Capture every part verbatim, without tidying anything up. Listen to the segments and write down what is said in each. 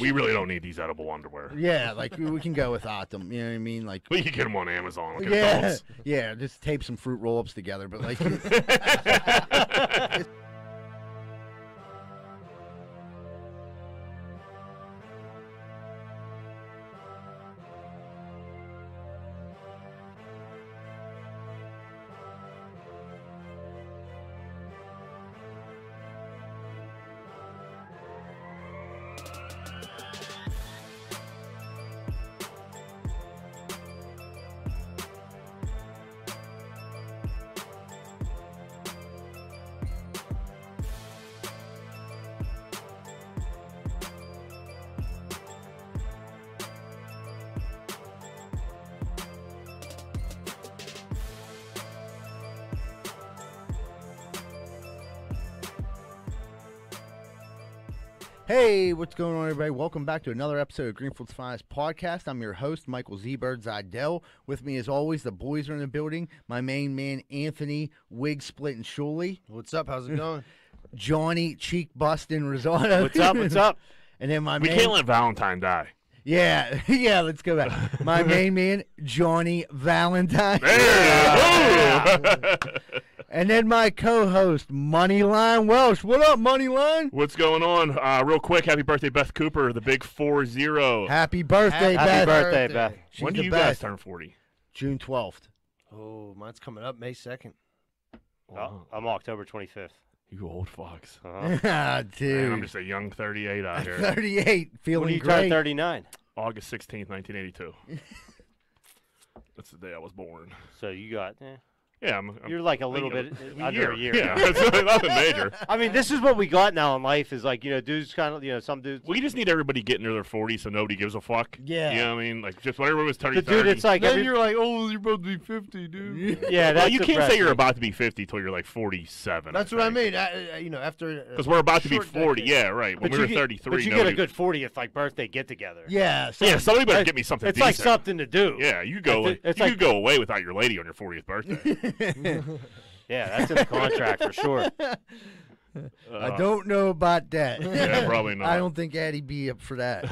we really don't need these edible underwear. Yeah, like we can go without them. You know what I mean? Like we can get them on Amazon. Like yeah, adults. yeah. Just tape some fruit roll-ups together, but like. Hey, what's going on, everybody? Welcome back to another episode of Greenfield's Finest Podcast. I'm your host, Michael Z. Bird Zidell. With me, as always, the boys are in the building. My main man, Anthony Wig Split and Shuley. What's up? How's it going? Johnny Cheek Bustin' Rosado. What's up? What's up? And then my we man. We can't let Valentine die. Yeah, yeah, let's go back. My main man, Johnny Valentine. And then my co-host, Moneyline Welsh. What up, Moneyline? What's going on? Uh, real quick, happy birthday, Beth Cooper, the big four zero. Happy birthday, happy Beth. Happy birthday, Beth. She's when do you best. guys turn forty? June twelfth. Oh, mine's coming up May second. Wow. Oh, I'm October twenty-fifth. You old fox. Uh-huh. ah, dude. Man, I'm just a young thirty-eight out here. thirty-eight, feeling when you great. Turn thirty-nine? August sixteenth, nineteen eighty-two. That's the day I was born. So you got... Eh. Yeah, I'm, I'm, you're like a little bit a under year. a year. Yeah, it's nothing major. I mean, this is what we got now in life is like, you know, dudes kind of, you know, some dudes. We just need everybody getting near their forties so nobody gives a fuck. Yeah. You know what I mean? Like, just when everyone was turning thirty. Dude, it's like. Then every... you're like, oh, you're about to be fifty, dude. Yeah, that's well, you depressing. Can't say you're about to be fifty till you're like forty-seven. That's I what I mean. I, I, you know, after. Because uh, we're about to be forty. Decade. Yeah, right. When but we were get, thirty-three. But you nobody... get a good fortieth, like, birthday get-together. Yeah. So yeah, somebody better get me something It's decent. Like something to do. Yeah, you go You go away without your lady on your fortieth birthday. Yeah, that's in the contract for sure. Uh, I don't know about that. Yeah, probably not. I don't think Addie be up for that.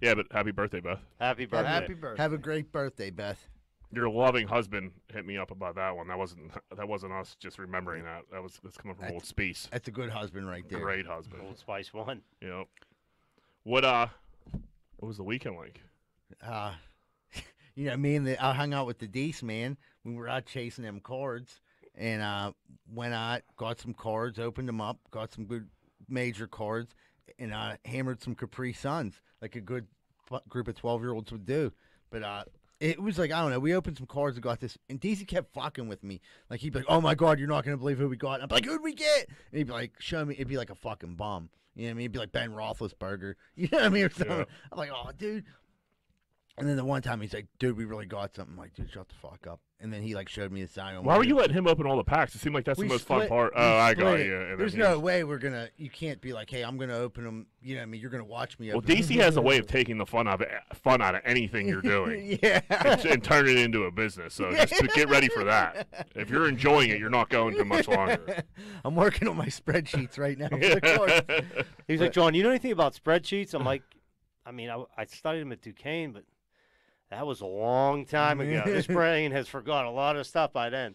Yeah, but happy birthday, Beth. Happy birthday. Happy birthday. Have a great birthday, Beth. Your loving husband hit me up about that one. That wasn't that wasn't us just remembering that. That was that's coming from that's, Old Spice. That's a good husband right there. Great husband. Old Spice one. Yep. What uh what was the weekend like? Uh you know, me and the I hung out with the Deese, man. We were out chasing them cards, and uh, went out, got some cards, opened them up, got some good major cards, and uh, hammered some Capri Suns, like a good group of twelve-year-olds would do. But uh, it was like, I don't know, we opened some cards and got this, and Deasy kept fucking with me. Like, he'd be like, oh, my God, you're not going to believe who we got. And I'd be like, who'd we get? And he'd be like, show me. It'd be like a fucking bum. You know what I mean? It'd be like Ben Roethlisberger. You know what I mean? Or something. Yeah. I'm like, oh, dude. And then the one time he's like, dude, we really got something. I'm like, dude, shut the fuck up. And then he like showed me a sign. Why were you letting him open all the packs? It seemed like that's the most fun part. Oh, I got you. There's no way we're going to, you can't be like, hey, I'm going to open them. You know what I mean? You're going to watch me open them. Well, D C has a way of taking the fun out of, fun out of anything you're doing. Yeah. And, and turn it into a business. So just to get ready for that. If you're enjoying it, you're not going to much longer. I'm working on my spreadsheets right now. He's like, John, you know anything about spreadsheets? I'm like, I mean, I, I studied them at Duquesne, but. That was a long time ago. This brain has forgot a lot of stuff by then.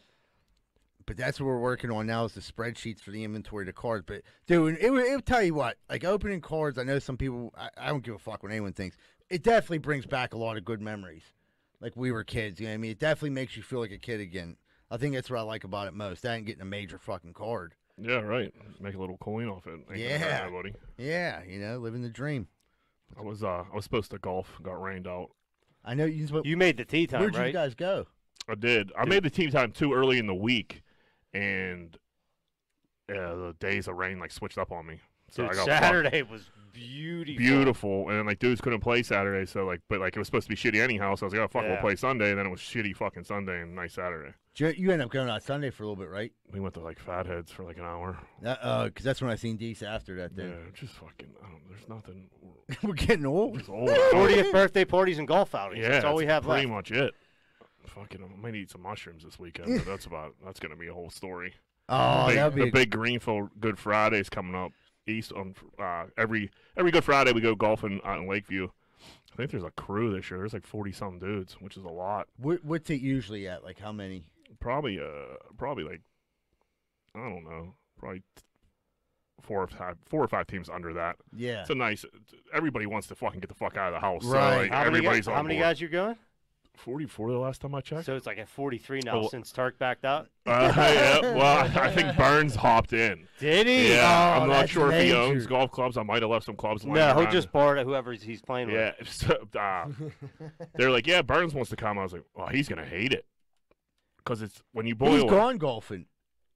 But that's what we're working on now is the spreadsheets for the inventory to cards. But, dude, it will tell you what. Like, opening cards, I know some people, I, I don't give a fuck what anyone thinks. It definitely brings back a lot of good memories. Like, we were kids, you know what I mean? It definitely makes you feel like a kid again. I think that's what I like about it most. I ain't getting a major fucking card. Yeah, right. Make a little coin off it. Ain't yeah. Buddy. Yeah, you know, living the dream. I was, uh, I was supposed to golf. Got rained out. I know you. What, you made the tee time, where'd right? Where'd you guys go? I did. I Dude. made the tee time too early in the week, and uh, the days of rain like switched up on me. So Dude, I got Saturday fucked. was beautiful. Beautiful, and like dudes couldn't play Saturday, so like, but like it was supposed to be shitty anyhow. So I was like, oh fuck, yeah. we'll play Sunday, and then it was shitty fucking Sunday and nice Saturday. You, you ended up going out Sunday for a little bit, right? We went to like Fatheads for like an hour. Uh, uh because that's when I seen Deese after that. Then yeah, just fucking. I don't. There's nothing. We're getting old. fortieth birthday parties and golf outings. Yeah, that's all we have pretty left. Pretty much it. Fucking, I might eat some mushrooms this weekend. But that's about. That's gonna be a whole story. Oh, the big, that'd be the a... big Greenfield Good Friday's coming up. East on uh, every every Good Friday. We go golfing out in Lakeview. I think there's a crew this year. There's like forty-some dudes, which is a lot. What, what's it usually at? Like how many? Probably uh, probably like, I don't know, probably four or five, four or five teams under that. Yeah. It's a nice – everybody wants to fucking get the fuck out of the house. Right. So like how everybody's many guys, on how board. Many guys you going? forty-four the last time I checked. So it's like at forty-three now oh. since Turk backed out? Uh, yeah. Well, I think Burns hopped in. Did he? Yeah. Oh, I'm not sure major. if he owns golf clubs. I might have left some clubs. No, he'll around. just borrow whoever he's playing yeah. with. Yeah. So, uh, they're like, yeah, Burns wants to come. I was like, well, he's going to hate it. Because it's when you boil it. He's gone golfing.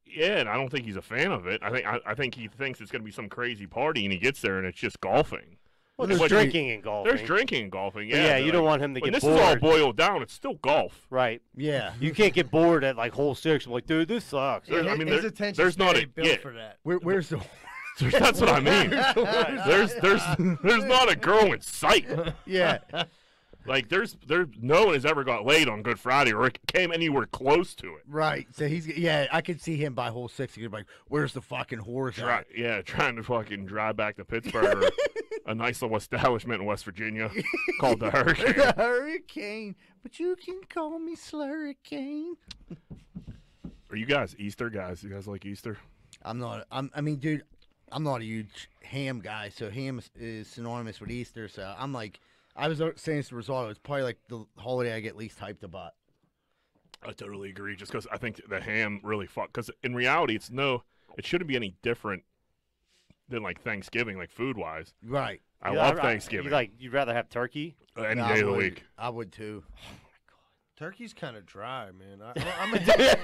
Yeah, and I don't think he's a fan of it. I think I, I think he thinks it's going to be some crazy party, and he gets there, and it's just golfing. Well, there's drinking he, and golfing. There's drinking and golfing, yeah. But yeah, you like, don't want him to get this bored. This is all boiled down. It's still golf. Right. Yeah. You can't get bored at, like, hole six. I'm like, dude, this sucks. There's, I mean, His there, attention there's not a bill yeah. for that. Where, where's the... That's what I mean. There's, there's, there's not a girl in sight. Yeah. Like, there's there no one has ever got laid on Good Friday or came anywhere close to it. Right. So he's, yeah, I could see him by hole six. He's like, where's the fucking horse? Right. Yeah, trying to fucking drive back to Pittsburgh or a nice little establishment in West Virginia called the Hurricane. The Hurricane. But you can call me Slurricane. Are you guys Easter guys? You guys like Easter? I'm not. I'm, I mean, dude, I'm not a huge ham guy. So ham is, is synonymous with Easter. So I'm like. I was saying to Rosado, it's probably like the holiday I get least hyped about. I totally agree, just because I think the ham really fucked. Because in reality, it's no, it shouldn't be any different than like Thanksgiving, like food wise. Right. I yeah, love I, Thanksgiving. I, you like you'd rather have turkey any no, day would, of the week. I would too. Turkey's kind of dry, man. I, I'm, a ham,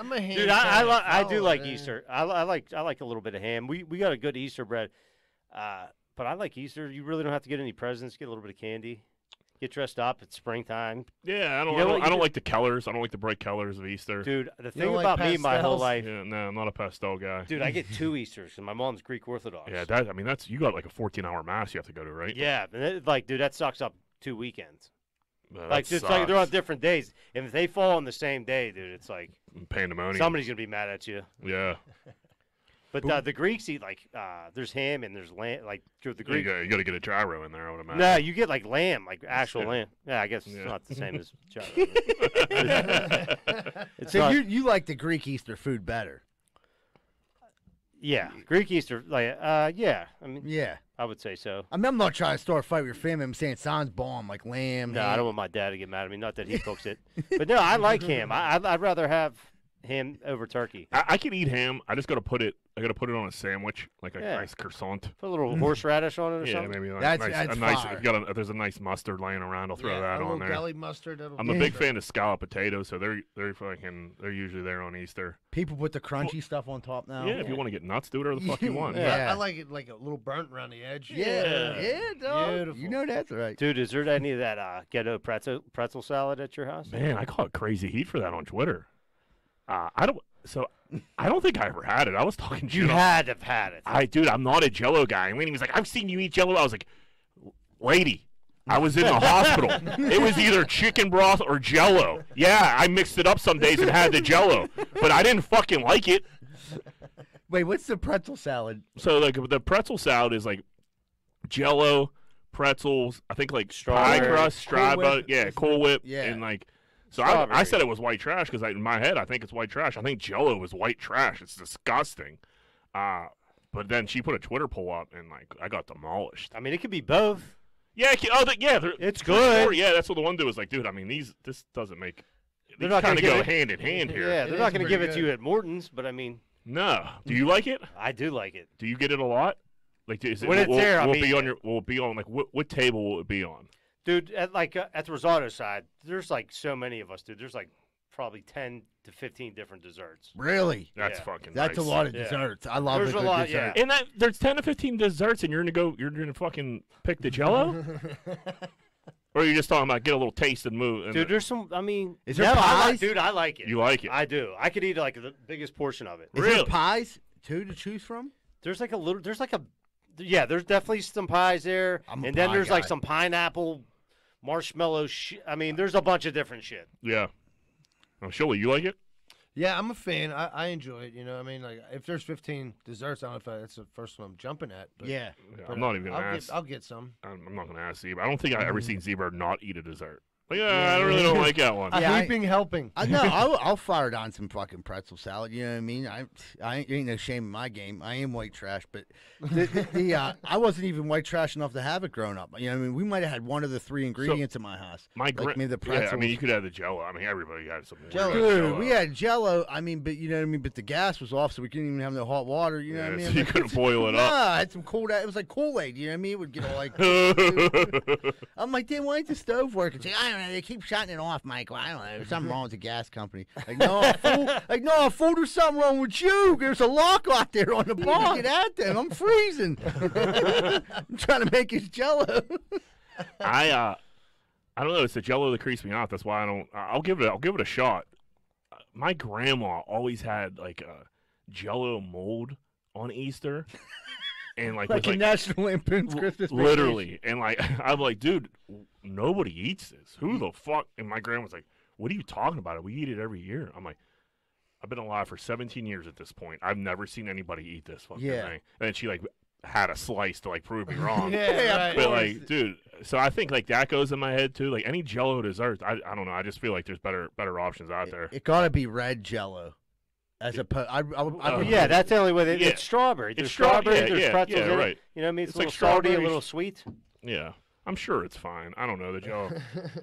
I'm a ham. Dude, I I, li I do like man. Easter. I, I like I like a little bit of ham. We we got a good Easter bread. Uh, But I like Easter. You really don't have to get any presents. Get a little bit of candy. Get dressed up. It's springtime. Yeah, I don't. You know I don't, I don't like the colors. I don't like the bright colors of Easter. Dude, the thing about like me my whole life. Yeah, no, I'm not a pastel guy. Dude, I get two Easters, and my mom's Greek Orthodox. Yeah, that. I mean, that's you got like a fourteen hour mass you have to go to, right? Yeah, and it, like, dude, that sucks up two weekends. No, like, just like they're on different days, and if they fall on the same day, dude, it's like pandemonium. Somebody's gonna be mad at you. Yeah. But uh, the Greeks eat, like, uh, there's ham and there's lamb. Like, the Greeks. You got to get a gyro in there, I would imagine. No, you get, like, lamb, like actual yeah. lamb. Yeah, I guess yeah. it's not the same as gyro. It's so not... you, you like the Greek Easter food better? Yeah. Greek Easter, like, uh, yeah. I mean, yeah. I would say so. I mean, I'm not trying to start a fight with your family. I'm saying sounds bomb, like lamb. No, ham. I don't want my dad to get mad at me. Not that he cooks it. But, no, I like ham. I, I'd rather have ham over turkey. I, I could eat ham. I just got to put it. I got to put it on a sandwich, like a yeah. nice croissant. Put a little horseradish on it or yeah, something. Yeah, maybe. Like that's nice, that's a nice, if, you got a, if there's a nice mustard laying around, I'll throw yeah, that a on there. Belly mustard. I'm a big fan of scallop potatoes, so they're they're fucking they're usually there on Easter. People put the crunchy well, stuff on top now. Yeah, yeah. If you want to get nuts, do whatever the fuck you want. Yeah. yeah, I like it like a little burnt around the edge. Yeah, yeah, yeah dog. Beautiful. You know that's right, dude. Is there any of that uh, ghetto pretzel pretzel salad at your house? Man, I caught crazy heat for that on Twitter. Uh, I don't. So, I don't think I ever had it. I was talking to you. You had to have had it. I, dude, I'm not a Jell-O guy. And Laney was like, I've seen you eat Jell-O. I was like, lady, I was in the hospital. It was either chicken broth or Jell-O. Yeah, I mixed it up some days and had the Jell-O, but I didn't fucking like it. Wait, what's the pretzel salad? So, like, the pretzel salad is like Jell-O, pretzels, I think like pie crust, strawberry, yeah, Cool Whip, yeah. and like. So I, I said it was white trash because in my head I think it's white trash. I think Jell-O is white trash. It's disgusting. Uh, but then she put a Twitter poll up and like I got demolished. I mean, it could be both. Yeah, it can, oh, the, yeah, it's good. Sure, yeah, that's what the one dude was like, dude. I mean, these this doesn't make. They're not going to go it, hand in hand here. Yeah, they're it not going to give good. it to you at Morton's, but I mean. No. Do you like it? I do like it. Do you get it a lot? Like, is it, when it's we'll, there, we'll, we'll be on your. We'll be on like what, what table will it be on? Dude, at like uh, at the risotto side, there's like so many of us, dude. There's like probably ten to fifteen different desserts. Really? That's yeah. fucking. That's nice. a lot of desserts. Yeah. I love. There's the a good lot, dessert. yeah. And that there's ten to fifteen desserts, and you're gonna go, you're gonna fucking pick the Jell-O. Or are you just talking about get a little taste and move? And dude, there's some. I mean, is there no, pies? I like, dude, I like it. You like it? I do. I could eat like the biggest portion of it. Is really? There pies too to choose from? There's like a little. There's like a. Yeah, there's definitely some pies there, I'm and then there's guy. like some pineapple. Marshmallow shit. I mean, there's a bunch of different shit. Yeah. Oh, Shirley, you like it? Yeah, I'm a fan. I, I enjoy it. You know, I mean, like if there's fifteen desserts, I don't know if I, that's the first one I'm jumping at. But, yeah, yeah I'm not even gonna I'll ask. Get, I'll get some. I'm, I'm not gonna ask Zebra. I don't think I've ever seen Zebra not eat a dessert. Like, yeah, yeah, I really don't like that one. Yeah, Heaping I, helping. I, no, I'll, I'll fire it on some fucking pretzel salad. You know what I mean? I, I ain't, ain't no shame in my game. I am white trash, but the, the, the uh, I wasn't even white trash enough to have it growing up. You know what I mean? We might have had one of the three ingredients so, in my house. My like gra- me, the pretzel. Yeah, I mean, you could have the Jello. I mean, everybody had some Jello. Dude, we had Jello. I mean, but you know what I mean? But the gas was off, so we couldn't even have no hot water. You know yeah, what I mean? So you like, couldn't boil it nah, up. Nah, I had some cold. It was like Kool-Aid. You know what I mean? It would get all like. I'm like, damn, why ain't the stove working? It's like, I don't know. They keep shutting it off, Michael. I don't know. There's something wrong with the gas company. Like, no, fool. Like, no, fool, there's something wrong with you. There's a lock out there on the block. Get at them. I'm freezing. I'm trying to make his Jello. I, uh, I don't know. It's the Jello that creeps me out. That's why I don't. I'll give it. I'll give it a shot. My grandma always had like a Jello mold on Easter. And like, like, with, like National Lampoon's Christmas Vacation. Literally. And like, I'm like, dude, nobody eats this. Who the fuck? And my grandma's like, what are you talking about? We eat it every year. I'm like, I've been alive for seventeen years at this point. I've never seen anybody eat this fucking yeah. thing. And then she like had a slice to like prove me wrong. yeah, right. But like, dude, so I think like that goes in my head too. Like any Jello desserts, I I don't know. I just feel like there's better better options out there. It, it gotta be red Jello. As opposed, I, I, I uh, yeah, that's the only way. They, yeah. It's strawberry. There's it's strawberry. Yeah, there's yeah, pretzels. Yeah, right. You know what I mean? It's, it's a little like salty, a little sweet. Yeah, I'm sure it's fine. I don't know the Jello,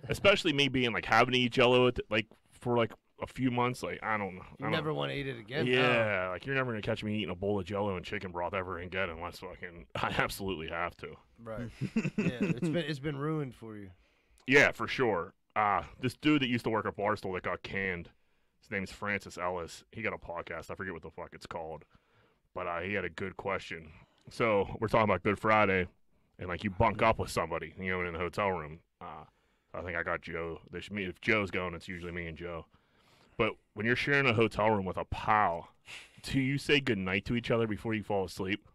especially me being like having to eat Jello like for like a few months. Like I don't know. You don't, never want to eat it again. Yeah, no. Like you're never gonna catch me eating a bowl of Jello and chicken broth ever again unless fucking I absolutely have to. Right. yeah, it's been it's been ruined for you. Yeah, for sure. Uh this dude that used to work at Barstool that got canned. His name's Francis Ellis. He got a podcast. I forget what the fuck it's called, but uh, he had a good question. So we're talking about Good Friday, and like you bunk up with somebody, you know, in the hotel room. Uh, I think I got Joe. They should meet. If Joe's going, it's usually me and Joe. But when you're sharing a hotel room with a pal, do you say goodnight to each other before you fall asleep?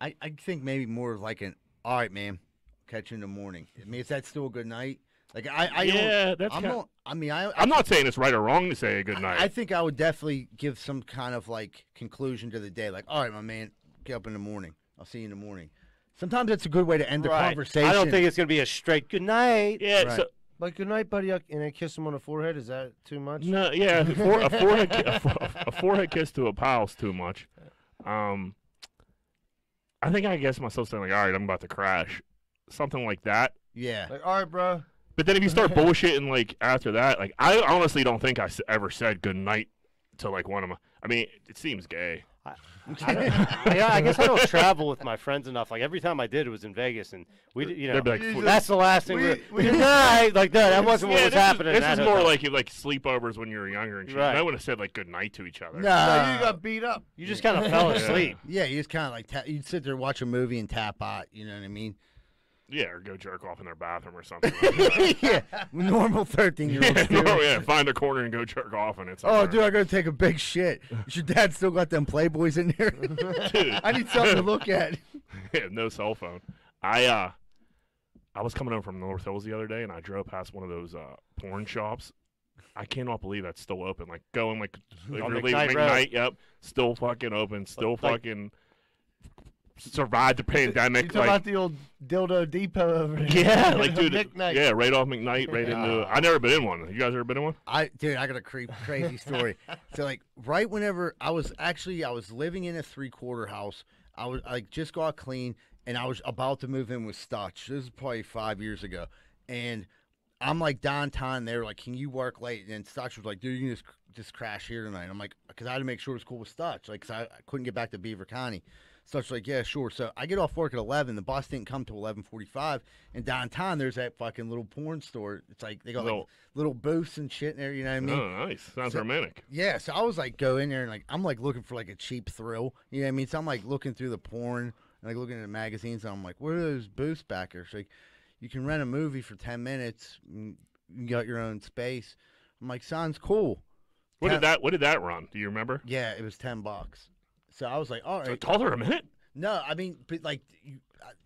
I, I think maybe more like an all right, man, catch you in the morning. I mean, is that still a good night? Like I, I yeah, don't, that's I'm kinda, not, I mean, I, I I'm not saying it's right or wrong to say a good night. I, I think I would definitely give some kind of like conclusion to the day, like, all right, my man, get up in the morning. I'll see you in the morning. Sometimes that's a good way to end right. a conversation. I don't think it's gonna be a straight good night. Yeah, right. so, like good night, buddy, and I kiss him on the forehead. Is that too much? No, yeah, a, for, a forehead, a, for, a forehead kiss to a pal's too much. Um, I think I guess myself saying like, all right, I'm about to crash, something like that. Yeah, like all right, bro. But then if you start bullshitting, like, after that, like, I honestly don't think I ever said goodnight to, like, one of my – I mean, it seems gay. I, I, I, I guess I don't travel with my friends enough. Like, every time I did, it was in Vegas, and we, you know, like, that's the last thing we, we, we did. Like, no, that wasn't yeah, what was happening. Is, this is more hotel. like like sleepovers when you were younger and shit. Right. And I would have said, like, goodnight to each other. No, no you got beat up. You just kind of fell asleep. Yeah, you just kind of, like, ta- you'd sit there, watch a movie, and tap out, you know what I mean? Yeah, or go jerk off in their bathroom or something. Like yeah, normal thirteen-year-olds yeah, no, yeah, find a corner and go jerk off, and it's. Oh, dude, I gotta take a big shit. Is your dad still got them Playboys in there? Dude, I need something to look at. Yeah, no cell phone. I uh, I was coming home from North Hills the other day, and I drove past one of those uh, porn shops. I cannot believe that's still open. Like going like, like really McKnight, yep, still fucking open, still like, fucking. Survived the pandemic. You talk like, about the old dildo depot over there. Yeah, like dude, McKnight. yeah, right off McKnight, right yeah. into. I never been in one. You guys ever been in one? I dude, I got a cre- crazy story. So like, right whenever I was actually I was living in a three quarter house. I was like just got clean, and I was about to move in with Stutch. This is probably five years ago, and I'm like downtown. They were like, "Can you work late?" And then Stutch was like, "Dude, you can just just crash here tonight." I'm like, because I had to make sure it was cool with Stutch, like, cause I, I couldn't get back to Beaver County. So it's like, yeah, sure. So I get off work at eleven. The bus didn't come till eleven forty-five. And downtown, there's that fucking little porn store. It's like they got little, like, little booths and shit in there. You know what I mean? Oh, nice. Sounds so, romantic. Yeah. So I was like, go in there and like I'm like looking for like a cheap thrill. You know what I mean? So I'm like looking through the porn and like looking at the magazines. And I'm like, what are those booths back here? It's like, you can rent a movie for ten minutes. And you got your own space. I'm like, sounds cool. What ten- did that? What did that run? Do you remember? Yeah, it was ten bucks. So I was like, all right. So taller a minute? No, I mean, but like, you,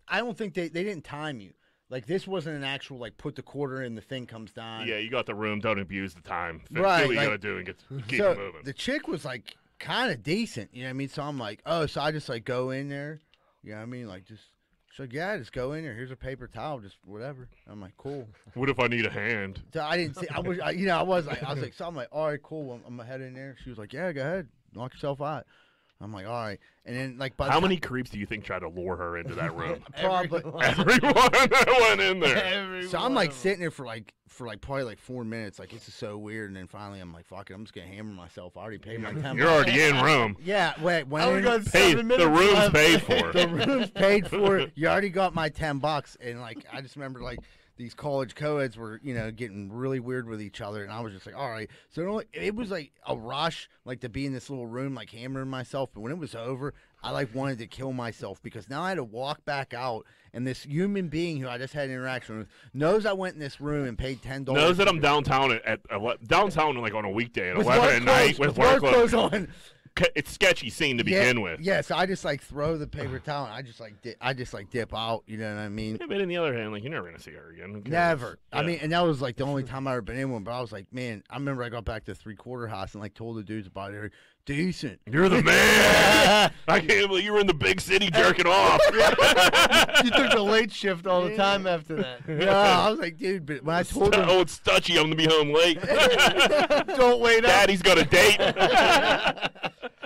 I don't think they, they didn't time you. Like, this wasn't an actual, like, put the quarter in, the thing comes down. Yeah, you got the room, don't abuse the time. Right. Do what you like, got to do and get, keep so it moving. The chick was, like, kind of decent, you know what I mean? So I'm like, oh, so I just, like, go in there, you know what I mean? Like, just, so yeah, just go in there. Here's a paper towel, just whatever. I'm like, cool. What if I need a hand? So I didn't see, I was, I, you know, I was like, I was like, so I'm like, all right, cool, I'm, I'm going to head in there. She was like, yeah, go ahead, knock yourself out. I'm like, all right. And then, like, by how many creeps do you think tried to lure her into that room? Probably everyone that went in there. Everyone. So I'm like sitting there for like for like probably like four minutes. Like, this is so weird. And then finally, I'm like, fuck it, I'm just gonna hammer myself. I already paid my time. You're already in room. Yeah, wait. When I got seven minutes, the room's paid for. The room's paid for. You already got my ten bucks. And like, I just remember like these college co-eds were, you know, getting really weird with each other, and I was just like, all right. So it was like a rush, like, to be in this little room, like, hammering myself. But when it was over, I, like, wanted to kill myself because now I had to walk back out, and this human being who I just had an interaction with knows I went in this room and paid ten dollars. Knows that I'm downtown at, at ele downtown like on a weekday at eleven at night with work clothes on. It's sketchy scene to begin yeah, with. Yeah, so I just like throw the paper towel. And I just like di I just like dip out. You know what I mean? Yeah, but on the other hand, like, you're never gonna see her again. Never. Yeah. I mean, and that was like the only time I ever been in one. But I was like, man, I remember I got back to three quarter house and like told the dudes about it. Decent. You're the man. I can't believe you were in the big city jerking off. You took the late shift all the yeah. time after that. No, I was like, dude, but when I told him, oh, it's Stutchy, I'm gonna be home late. Don't wait up. Daddy's got a date.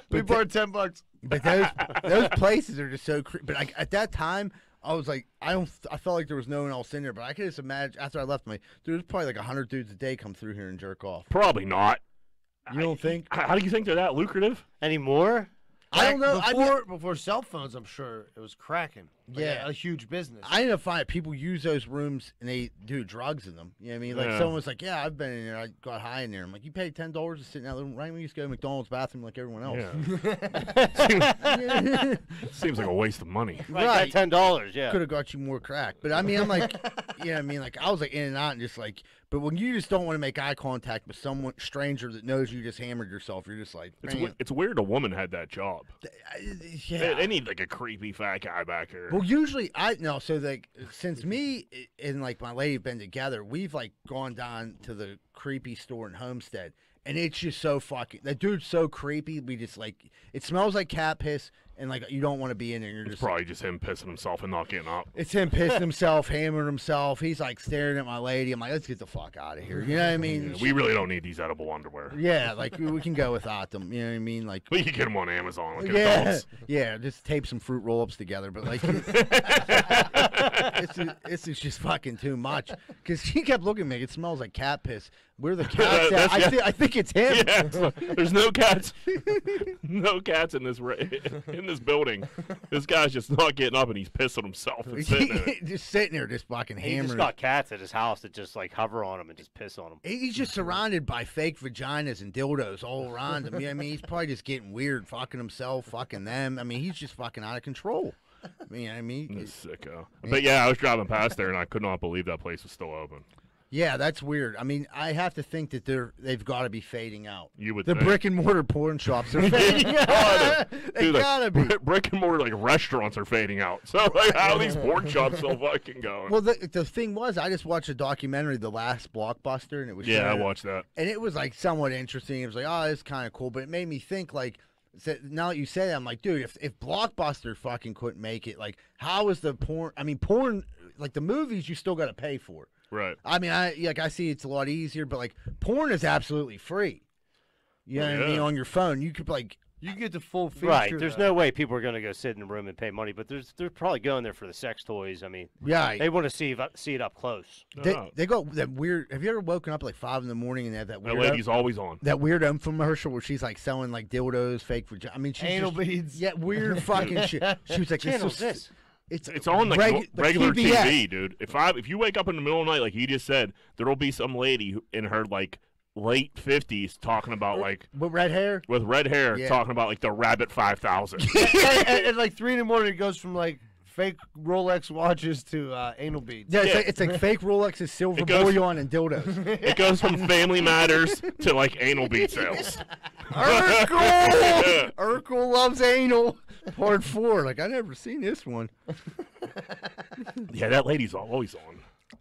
We borrowed ten bucks. But those those places are just so. Cre but I, at that time, I was like, I don't. I felt like there was no one else in there. But I could just imagine after I left, my dude, there's probably like a hundred dudes a day come through here and jerk off. Probably not. You don't I, think? How do you think they're that lucrative anymore? Like, I don't know. Before, I mean, before cell phones, I'm sure it was cracking. Like yeah, a, a huge business. I ended up finding people use those rooms and they do drugs in them. You know what I mean? Like yeah. someone was like, "Yeah, I've been in there. I got high in there." I'm like, "You paid ten dollars to sit in that room, right? When you just go to McDonald's bathroom like everyone else." Yeah. Seems, seems like a waste of money. Right, right. ten dollars. Yeah, could have got you more crack. But I mean, I'm like, you know what I mean? Like, I was like in and out and just like. But when you just don't want to make eye contact with someone stranger that knows you just hammered yourself, you're just like, it's, w it's weird a woman had that job. Yeah, they, they need like a creepy fat guy back here. Well, usually I no. So like since me and like my lady have been together, we've like gone down to the creepy store in Homestead, and it's just so fucking that dude's so creepy. We just like it smells like cat piss. And, like, you don't want to be in there. You're it's just probably just him pissing himself and not getting up. It's him pissing himself, hammering himself. He's, like, staring at my lady. I'm like, let's get the fuck out of here. You know what I mean? Yeah, we really don't need these edible underwear. Yeah, like, we can go without them. You know what I mean? Like, we can get them on Amazon. Like yeah, adults. Yeah, just tape some fruit roll-ups together. But, like, it's, it's, it's just fucking too much. Because she kept looking at me. It smells like cat piss. Where the cats at? I, yeah. th I think it's him. Yeah, it's like, there's no cats. No cats in this in this building. This guy's just not getting up, and he's pissing himself. And sitting there. Just sitting there, just fucking hammering. He's just got cats at his house that just, like, hover on him and just piss on him. He's just surrounded by fake vaginas and dildos all around him. Yeah, I mean, he's probably just getting weird, fucking himself, fucking them. I mean, he's just fucking out of control. I mean, I mean. He's sicko. But, yeah, I was driving past there, and I could not believe that place was still open. Yeah, that's weird. I mean, I have to think that they're they've got to be fading out. You would the think. Brick and mortar porn shops are fading out. They Dude, gotta like, be. Brick and mortar like restaurants are fading out. So like, how are these porn shops still fucking going? Well, the the thing was, I just watched a documentary, The Last Blockbuster, and it was yeah, I watched that, and it was like somewhat interesting. It was like, oh, it's kind of cool, but it made me think like. So now that you say that, I'm like, dude, if if Blockbuster fucking couldn't make it, like, how is the porn? I mean, porn, like the movies, you still got to pay for. Right. I mean, I like I see it's a lot easier, but like porn is absolutely free. You know yeah. what I mean? On your phone, you could like you get the full feature. Right. There's though. no way people are gonna go sit in a room and pay money, but there's they're probably going there for the sex toys. I mean, yeah, they want to see see it up close. They, oh. they go that weird. Have you ever woken up at like five in the morning and they have that weird? That lady's um, always on that weird infomercial where she's like selling like dildos, fake vagina. I mean, she's anal just, beads. Yeah, weird fucking shit. She was like, this is this. It's, it's on like regu regular T V, T V, dude. If I if you wake up in the middle of the night, like you just said, there will be some lady who, in her like late fifties talking about like with red hair, with red hair, yeah. talking about like the Rabbit five thousand. At like three in the morning, it goes from like fake Rolex watches to uh, anal beads. Yeah, it's, yeah. Like, it's like fake Rolexes, silver bullion, and dildos. It goes from Family Matters to like anal bead sales. Urkel, Urkel loves anal. Part four. Like I never seen this one. Yeah, that lady's always on.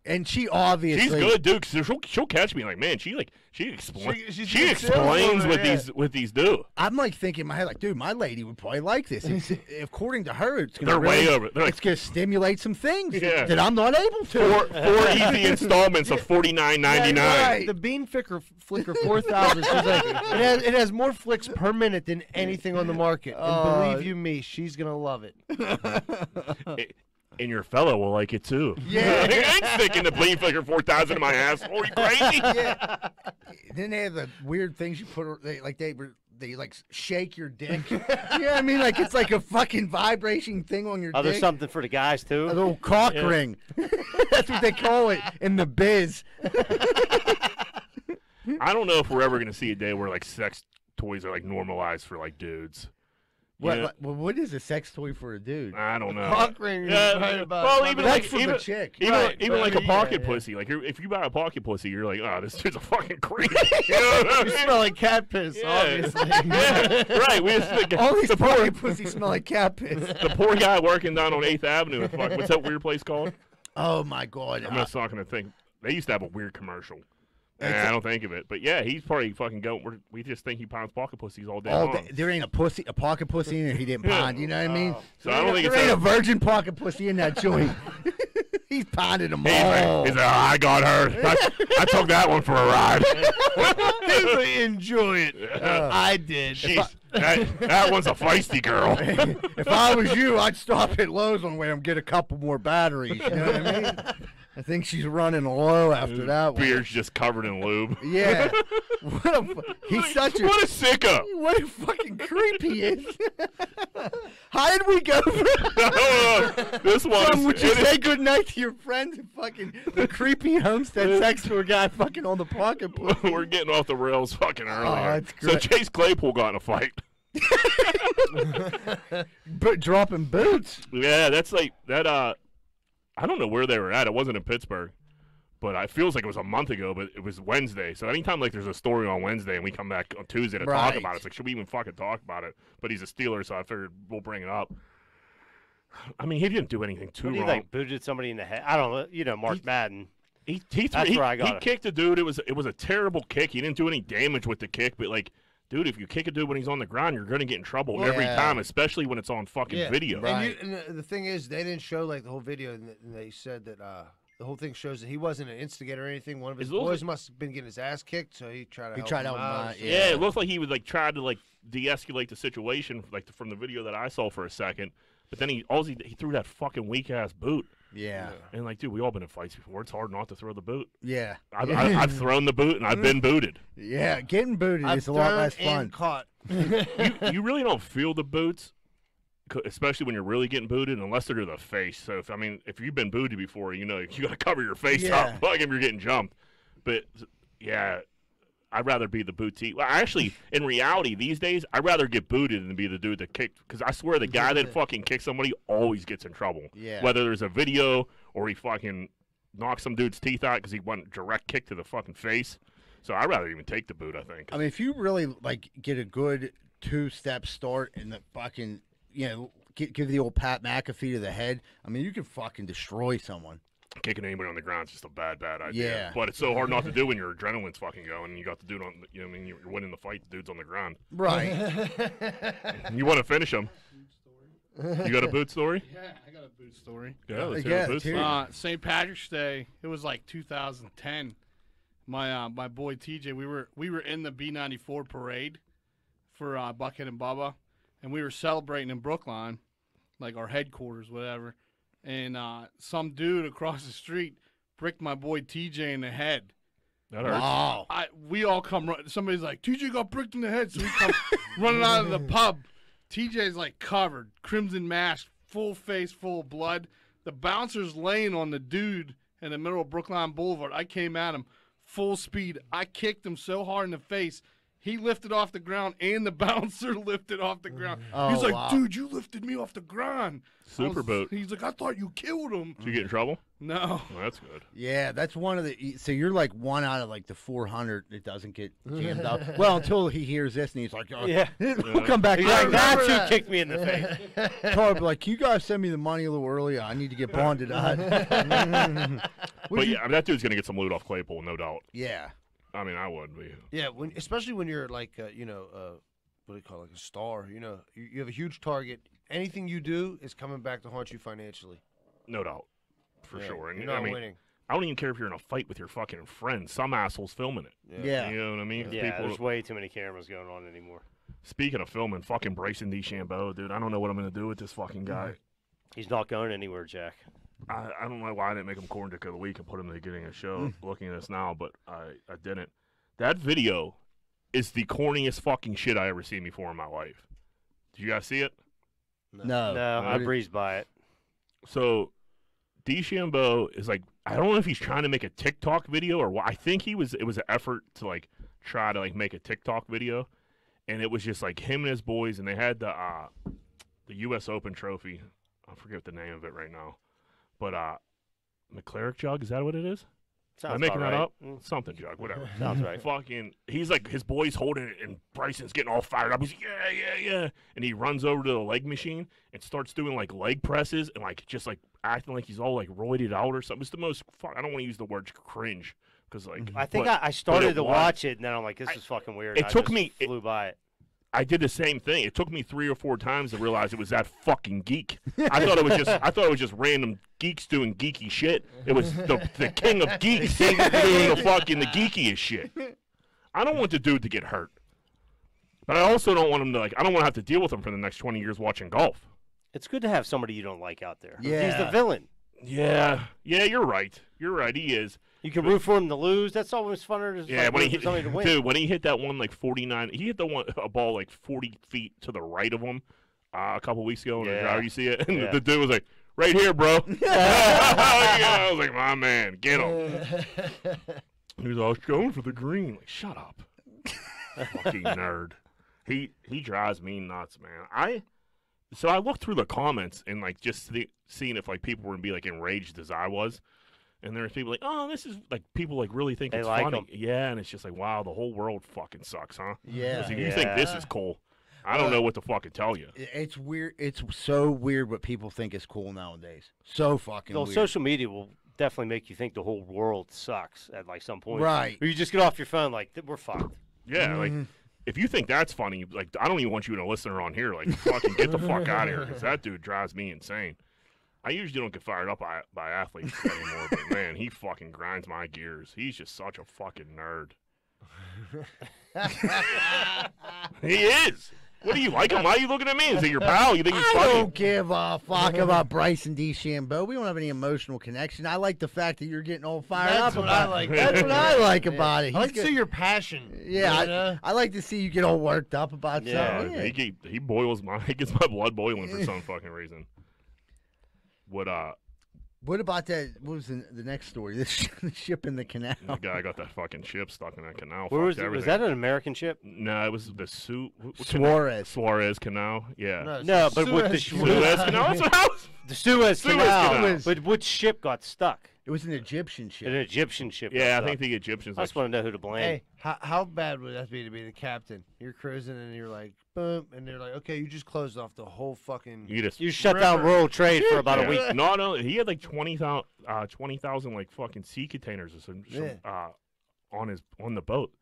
And she obviously she's good, dude. Cause she'll, she'll catch me like, man. She like she explains. She, she explains what yeah. these what these do. I'm like thinking in my head, like, dude, my lady would probably like this. It's, according to her, it's gonna they're really, way over. They're like, it's gonna stimulate some things yeah. that I'm not able to. Four, four easy installments of forty nine ninety nine. The Bean Flicker Flicker four thousand. Like, it has it has more flicks per minute than anything on the market. And uh, believe you me, she's gonna love it. it And your fellow will like it too. Yeah, I'm sticking the Bleed Flicker four thousand in my asshole. Are you crazy? Yeah. Then they have the weird things you put. They, like they they like shake your dick. Yeah, you know I mean, like it's like a fucking vibrating thing on your. Oh, dick. There's something for the guys too. A little cock yeah. ring. That's what they call it in the biz. I don't know if we're ever gonna see a day where like sex toys are like normalized for like dudes. What, yeah. like, well, what is a sex toy for a dude? I don't know. Cock ring. Yeah, right about well, even like from even, a chick. Even, right. even right. like a pocket yeah, pussy. Yeah. Like you're, if you buy a pocket pussy, you're like, oh, this dude's a fucking creep. You know what I mean? You smell like cat piss, yeah. obviously. Yeah. Right. We just, the, all these the pocket pussy smell like cat piss. The poor guy working down on eighth Avenue. And fuck, what's that weird place called? Oh my god. I'm uh, just talking to think. They used to have a weird commercial. Nah, I don't think of it, but yeah, he's probably fucking going. We're, we just think he pounds pocket pussies all day all long. The, there ain't a pussy, a pocket pussy in there he didn't pound. You know what I mean? Oh. So there I don't think there it's ain't a, a virgin pocket pussy in that joint. He's pounded them he's all. Like, he's like, oh, I got her. I, I took that one for a ride. Enjoy it. Uh, I did. She's, that, that one's a feisty girl. If I was you, I'd stop at Lowe's on the way and get a couple more batteries. You know what I mean? I think she's running low after that one. Beard's just covered in lube. Yeah. What a, he's what such a... What a sicko. What a fucking creep he is. How did we go from... No, no, this one is, would you say goodnight to your friends and fucking the creepy homestead sex tour guy fucking on the pocket pool? We're getting off the rails fucking earlier. Oh, that's great. So Chase Claypool got in a fight. But dropping boots. Yeah, that's like... that. Uh, I don't know where they were at. It wasn't in Pittsburgh, but it feels like it was a month ago, but it was Wednesday. So anytime like there's a story on Wednesday and we come back on Tuesday to right. talk about it, it's like, should we even fucking talk about it? But he's a Steeler, so I figured we'll bring it up. I mean, he didn't do anything too what, wrong. He like booted somebody in the head. I don't know. You know, Mark he, Madden. He he, That's he, where I got he kicked a dude. It was it was a terrible kick. He didn't do any damage with the kick, but like. Dude, if you kick a dude when he's on the ground, you're going to get in trouble well, every yeah. time, especially when it's on fucking yeah. video. Right. And, you, and the thing is, they didn't show, like, the whole video, and they said that uh, the whole thing shows that he wasn't an instigator or anything. One of his, his boys must have been getting his ass kicked, so he tried to he help tried him out. out. Yeah. yeah, it looks like he was, like, tried to, like, de-escalate the situation like from the video that I saw for a second. But then he also, he threw that fucking weak-ass boot. Yeah. And, like, dude, we all been in fights before. It's hard not to throw the boot. Yeah. I've, I've, I've thrown the boot, and I've been booted. Yeah, getting booted I've is a lot less fun. Caught. you, you really don't feel the boots, especially when you're really getting booted, unless they're to the face. So, if I mean, if you've been booted before, you know, you got to cover your face yeah. up like if you're getting jumped. But, yeah, I'd rather be the booty. Well, actually, in reality, these days, I'd rather get booted than be the dude that kicked. Because I swear, the guy that fucking kicks somebody always gets in trouble. Yeah. Whether there's a video or he fucking knocks some dude's teeth out because he went direct kick to the fucking face. So I'd rather even take the boot, I think. I mean, if you really, like, get a good two-step start and the fucking, you know, get, give the old Pat McAfee to the head, I mean, you can fucking destroy someone. Kicking anybody on the ground is just a bad, bad idea. Yeah. But it's so hard not to do when your adrenaline's fucking going and you got the dude on, you know, I mean, you're winning the fight, the dude's on the ground. Right. You want to finish him. You got a boot story? Yeah, I got a boot story. Yeah, let's hear yeah, a boot story. Uh, Saint Patrick's Day, it was like two thousand ten. My uh, my boy T J, we were we were in the B ninety-four parade for uh, Buckhead and Baba, and we were celebrating in Brookline, like our headquarters, whatever. And uh, some dude across the street pricked my boy T J in the head. That hurts. Wow. I, we all come run. Somebody's like, T J got pricked in the head. So we come running out of the pub. T J's like covered, crimson mask, full face, full of blood. The bouncer's laying on the dude in the middle of Brookline Boulevard. I came at him full speed. I kicked him so hard in the face, He lifted off the ground, and the bouncer lifted off the ground. Oh, he's like, wow. Dude, you lifted me off the ground. Super was, boat. He's like, I thought you killed him. Did you get in trouble? No. Well, that's good. Yeah, that's one of the – so you're like one out of like the four hundred that doesn't get jammed up. Well, until he hears this, and he's like, oh, yeah. We'll come back. He's like, that's who kicked me in the face. Todd, like, you guys send me the money a little earlier. I need to get bonded on. But, you, yeah, I mean, that dude's going to get some loot off Claypool, no doubt. Yeah. I mean, I would be. Yeah, when, especially when you're like, uh, you know, uh, what do you call it, like a star. You know, you, you have a huge target. Anything you do is coming back to haunt you financially. No doubt, for yeah, sure. And you're not I mean, winning. I don't even care if you're in a fight with your fucking friend. Some asshole's filming it. Yeah, yeah. You know what I mean? Yeah, people, there's way too many cameras going on anymore. Speaking of filming, fucking Bryson DeChambeau, dude. I don't know what I'm gonna do with this fucking guy. He's not going anywhere, Jack. I, I don't know why I didn't make him corn dick of the week and put him in the getting a show looking at us now, but I, I didn't. That video is the corniest fucking shit I ever seen before in my life. Did you guys see it? No. No, no I breezed by it. So DeChambeau is like, I don't know if he's trying to make a TikTok video or what. I think he was, it was an effort to like try to like make a TikTok video. And it was just like him and his boys, and they had the, uh, the U S Open trophy. I forget the name of it right now. But uh, McCleric jug, is that what it is? Sounds I'm making right. that up. Mm. Something jug, whatever. Sounds right. Fucking, he's like, his boy's holding it, and Bryson's getting all fired up. He's like, yeah, yeah, yeah. And he runs over to the leg machine and starts doing like leg presses and like just like acting like he's all like roided out or something. It's the most, fuck, I don't want to use the word cringe because like. I think but, I, I started to was, watch it and then I'm like, this I, is fucking weird. It I took just me. Flew it, by it. I did the same thing. It took me three or four times to realize it was that fucking geek. I thought it was just I thought it was just random geeks doing geeky shit. It was the, the king of geeks doing the fucking the geekiest shit. I don't want the dude to get hurt. But I also don't want him to like I don't want to have to deal with him for the next twenty years watching golf. It's good to have somebody you don't like out there. Yeah. He's the villain. Yeah. Yeah, you're right. You're right. He is. You can but, root for him to lose. That's always funner. Yeah, like when he hit, somebody to win. Dude, when he hit that one like forty-nine, he hit the one a ball like forty feet to the right of him uh, a couple weeks ago. Yeah. How you see it? And yeah. the, the dude was like, "Right here, bro." Yeah, I was like, "My man, get him." He was all going for the green. Like, shut up, fucking nerd. He he drives me nuts, man. I so I looked through the comments and like just the, seeing if like people were gonna be like enraged as I was. And there's people like, oh, this is like people like really think they it's like funny. Them. Yeah, and it's just like, wow, the whole world fucking sucks, huh? Yeah. Like, you yeah. think this is cool? I don't uh, know what to fucking tell you. It's weird. It's so weird what people think is cool nowadays. So fucking. Well, weird. Social media will definitely make you think the whole world sucks at like some point, right? Or you just get off your phone like we're fucked. Yeah, mm-hmm. like if you think that's funny, like I don't even want you to listener on here. Like fucking get the fuck out of here because that dude drives me insane. I usually don't get fired up by, by athletes anymore, but, man, he fucking grinds my gears. He's just such a fucking nerd. He is. What do you like him? Why are you looking at me? Is it your pal? You think he's I funny? I don't give a fuck about Bryson DeChambeau. We don't have any emotional connection. I like the fact that you're getting all fired That's up. That's what I like. That's what I like yeah. about it. I like to see your passion. Yeah, you know? I, I like to see you get all worked up about yeah. something. Yeah. He, he boils my, he gets my blood boiling for some fucking reason. What uh? What about that? What was the, the next story? This ship in the canal. The guy got that fucking ship stuck in that canal. Where was it? Was that an American ship? No, it was the Su Suarez Suarez Canal. Yeah. No, no but Suez. with the Suez Canal. The Suez Canal. But which ship got stuck? It was an Egyptian ship. An Egyptian ship. Yeah, I stuck. think the Egyptians. I just like, want to know who to blame. Hey, how, how bad would that be to be the captain? You're cruising and you're like, boom, and they're like, okay, you just closed off the whole fucking. You just you shut river. down world trade for about yeah. a week. No, no, he had like twenty thousand, uh, twenty thousand like fucking sea containers or some, yeah. some uh, on his on the boat.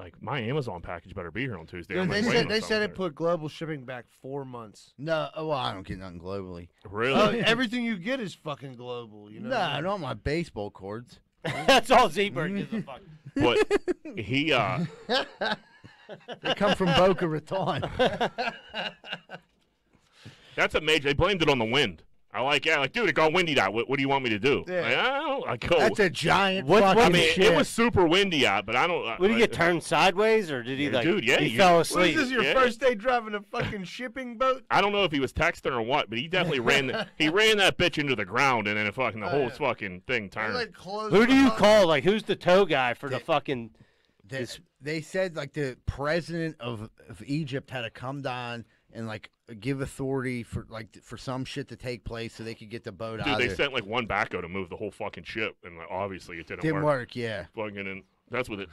Like my Amazon package better be here on Tuesday. Dude, they said they said it put global shipping back four months. No, well I don't get nothing globally. Really? Uh, everything you get is fucking global. You know? No, I don't want baseball cords. That's all Z-Bird gives a fuck. But he uh, they come from Boca Raton. That's a major. They blamed it on the wind. I like yeah, like dude, it got windy out. What, what do you want me to do? Yeah. Like, I don't, I go. That's a giant. What, fucking I mean, shit. It was super windy out, but I don't. What did he get turned sideways or did he yeah, like? Dude, yeah, he you, fell asleep. Well, this is your yeah. first day driving a fucking shipping boat. I don't know if he was texting or what, but he definitely ran. The, he ran that bitch into the ground, and then it fucking the oh, whole yeah. fucking thing turned. Like, who do you call? Like, who's the tow guy for the fucking? The, they said like the president of, of Egypt had to come down and like give authority for like for some shit to take place so they could get the boat Dude, out. Dude, they sent like one backhoe to move the whole fucking ship, and like, obviously it didn't, didn't work. Didn't work, yeah. Plugging in, that's what it.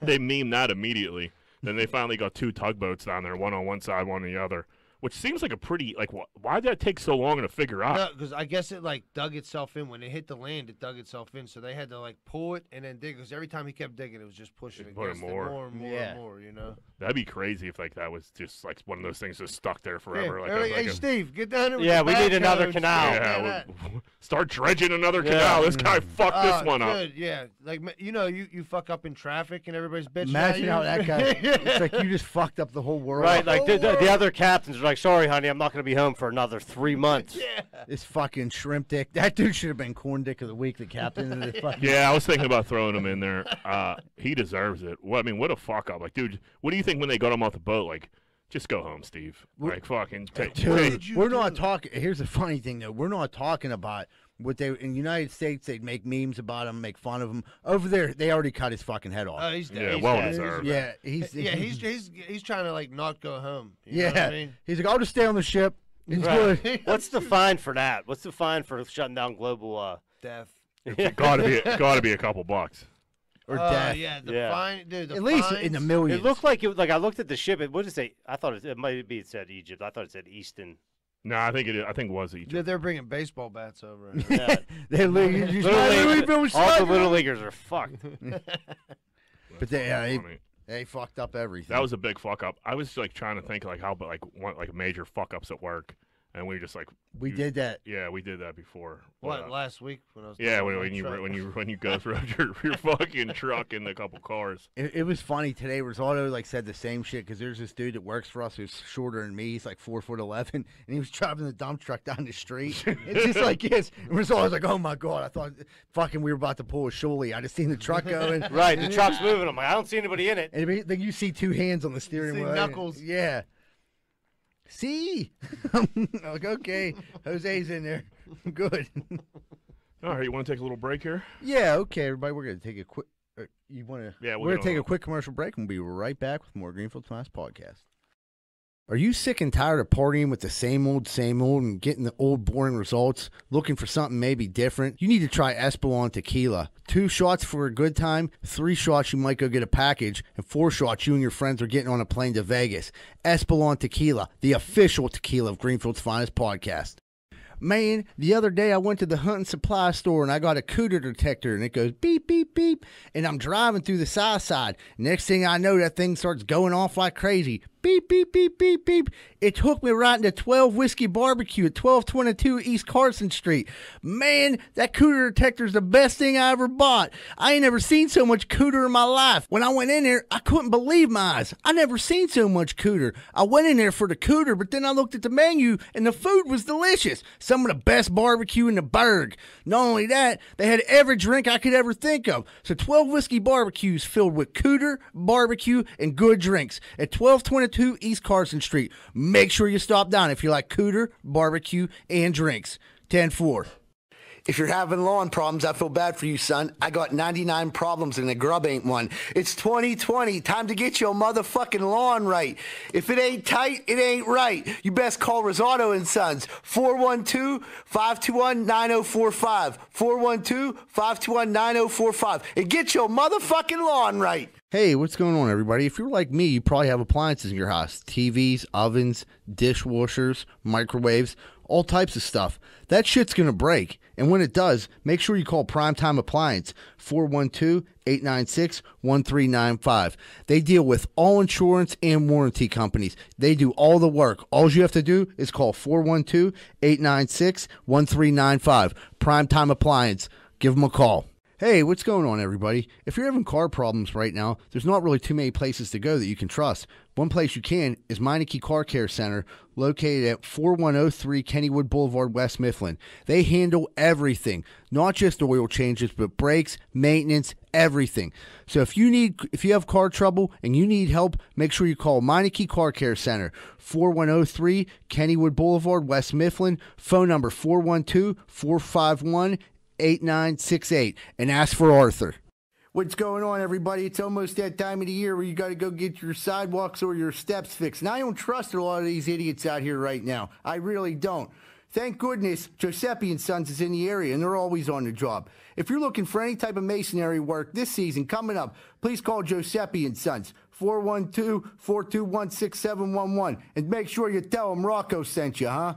They meme that immediately. Then they finally got two tugboats down there, one on one side, one on the other. Which seems like a pretty, like, wh why did that take so long to figure out? No, because I guess it, like, dug itself in. When it hit the land, it dug itself in. So they had to, like, pull it and then dig. Because every time he kept digging, it was just pushing it more and more, more and more, yeah. and more, you know? That'd be crazy if, like, that was just, like, one of those things that stuck there forever. Yeah. Like, hey, a, like hey a, Steve, get down here with Yeah, we need codes. another canal. Yeah, yeah we'll, start dredging another yeah. canal. This guy fucked uh, this one good, up. Yeah, like, you know, you, you fuck up in traffic and everybody's bitching. Imagine how that guy, it's like you just fucked up the whole world. Right, like, the, the, the other captains are like, sorry, honey, I'm not going to be home for another three months. Yeah. This fucking shrimp dick. That dude should have been corn dick of the week, the captain of this fucking. Yeah, I was thinking about throwing him in there. Uh, he deserves it. Well, I mean, what a fuck up. Like, dude, what do you think when they got him off the boat? Like, just go home, Steve. We're, like, fucking. Take, dude, take. We're not talking. Here's the funny thing, though. We're not talking about what they in the United States. They'd make memes about him, make fun of him. Over there, they already cut his fucking head off. Oh, he's dead. Yeah, he's well dead. deserved. Yeah, he's yeah, he's, he's he's he's trying to like not go home. You yeah, know what I mean? He's like, I'll just stay on the ship. He's right. good. What's the fine for that? What's the fine for shutting down global uh, death? It's gotta be gotta be a couple bucks. Or uh, death. Yeah, the yeah. fine, dude, the at fines. least in the millions. It looked like it. Like I looked at the ship. It what did it say? I thought it, it might be. It said Egypt. I thought it said Easton. No, I think it. Is, I think it was Egypt. They're, they're bringing baseball bats over. Yeah. They're leaguers. Little league, all the little leaguers are fucked. But they, uh, they, they fucked up everything. That was a big fuck up. I was like trying to think like how, but like one like major fuck ups at work. And we just like we you, did that. Yeah, we did that before. What uh, last week when I was yeah when, when you truck. when you when you go through your, your fucking truck and a couple cars. It, it was funny today. Rosaldo like said the same shit because there's this dude that works for us who's shorter than me. He's like four foot eleven, and he was driving the dump truck down the street. It's just like yes. And Rosaldo's like, oh my god, I thought fucking we were about to pull a shoalie. I just seen the truck going. Right, the truck's moving. I'm like, I don't see anybody in it. And then like, you see two hands on the steering wheel. Knuckles. And, yeah. See, I'm like, okay, Jose's in there. Good. All right, you want to take a little break here? Yeah, okay, everybody. We're gonna take a quick. Uh, you want to? Yeah, we're, we're gonna, gonna take a quick commercial break, and we'll be right back with more Greenfield's Finest Podcast. Are you sick and tired of partying with the same old, same old and getting the old boring results? Looking for something maybe different? You need to try Espolon Tequila. Two shots for a good time, three shots you might go get a package, and four shots you and your friends are getting on a plane to Vegas. Espolon Tequila, the official tequila of Greenfield's Finest Podcast. Man, the other day I went to the hunting supply store and I got a cooter detector and it goes beep, beep, beep. And I'm driving through the side side. Next thing I know, that thing starts going off like crazy. Beep, beep, beep, beep, beep. It took me right into twelve Whiskey Barbecue at twelve twenty-two East Carson Street. Man, that cooter detector is the best thing I ever bought. I ain't never seen so much cooter in my life. When I went in there, I couldn't believe my eyes. I never seen so much cooter. I went in there for the cooter, but then I looked at the menu, and the food was delicious. Some of the best barbecue in the burg. Not only that, they had every drink I could ever think of. So twelve Whiskey Barbecues filled with cooter, barbecue, and good drinks. At twelve twenty-two to East Carson Street. Make sure you stop down if you like cooter, barbecue, and drinks. ten four. If you're having lawn problems, I feel bad for you, son. I got ninety-nine problems and the grub ain't one. It's twenty twenty. Time to get your motherfucking lawn right. If it ain't tight, it ain't right. You best call Rosato and Sons. four one two, five two one, nine oh four five. four one two, five two one, nine oh four five. And get your motherfucking lawn right. Hey, what's going on, everybody? If you're like me, you probably have appliances in your house. T Vs, ovens, dishwashers, microwaves, all types of stuff. That shit's going to break. And when it does, make sure you call Primetime Appliance, four one two, eight nine six, one three nine five. They deal with all insurance and warranty companies. They do all the work. All you have to do is call four one two, eight nine six, one three nine five. Primetime Appliance. Give them a call. Hey, what's going on, everybody? If you're having car problems right now, there's not really too many places to go that you can trust. One place you can is Meineke Car Care Center, located at four one oh three Kennywood Boulevard, West Mifflin. They handle everything, not just oil changes, but brakes, maintenance, everything. So if you need, if you have car trouble and you need help, make sure you call Meineke Car Care Center, four one oh three Kennywood Boulevard, West Mifflin. Phone number four one two, four five one, eight nine six eight, and ask for Arthur. What's going on, everybody? It's almost that time of the year where you got to go get your sidewalks or your steps fixed. And I don't trust a lot of these idiots out here right now. I really don't. Thank goodness Giuseppe and Sons is in the area, and they're always on the job. If you're looking for any type of masonry work this season coming up, please call Giuseppe and Sons, four one two, four two one, six seven one one, and make sure you tell them Rocco sent you, huh?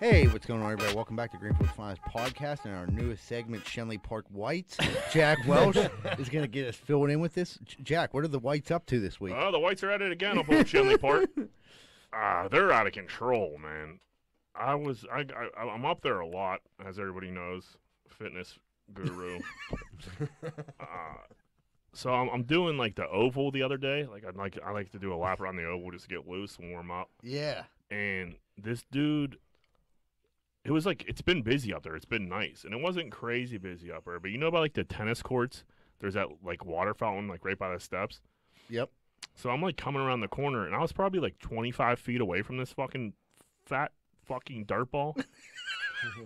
Hey, what's going on, everybody? Welcome back to Greenfield's Finest Podcast and our newest segment, Schenley Park Whites. Jack Welsh is going to get us filled in with this. Jack, what are the Whites up to this week? Oh, uh, the Whites are at it again up on Schenley Park. Ah, uh, they're out of control, man. I was, I, I, I'm up there a lot, as everybody knows, fitness guru. uh, so I'm, I'm doing like the oval the other day. Like I'd like, I like to do a lap around the oval just to get loose and warm up. Yeah. And this dude. It was like, it's been busy up there. It's been nice. And it wasn't crazy busy up there. But you know about, like, the tennis courts? There's that, like, water fountain, like, right by the steps. Yep. So I'm, like, coming around the corner, and I was probably, like, twenty-five feet away from this fucking fat fucking dirtball.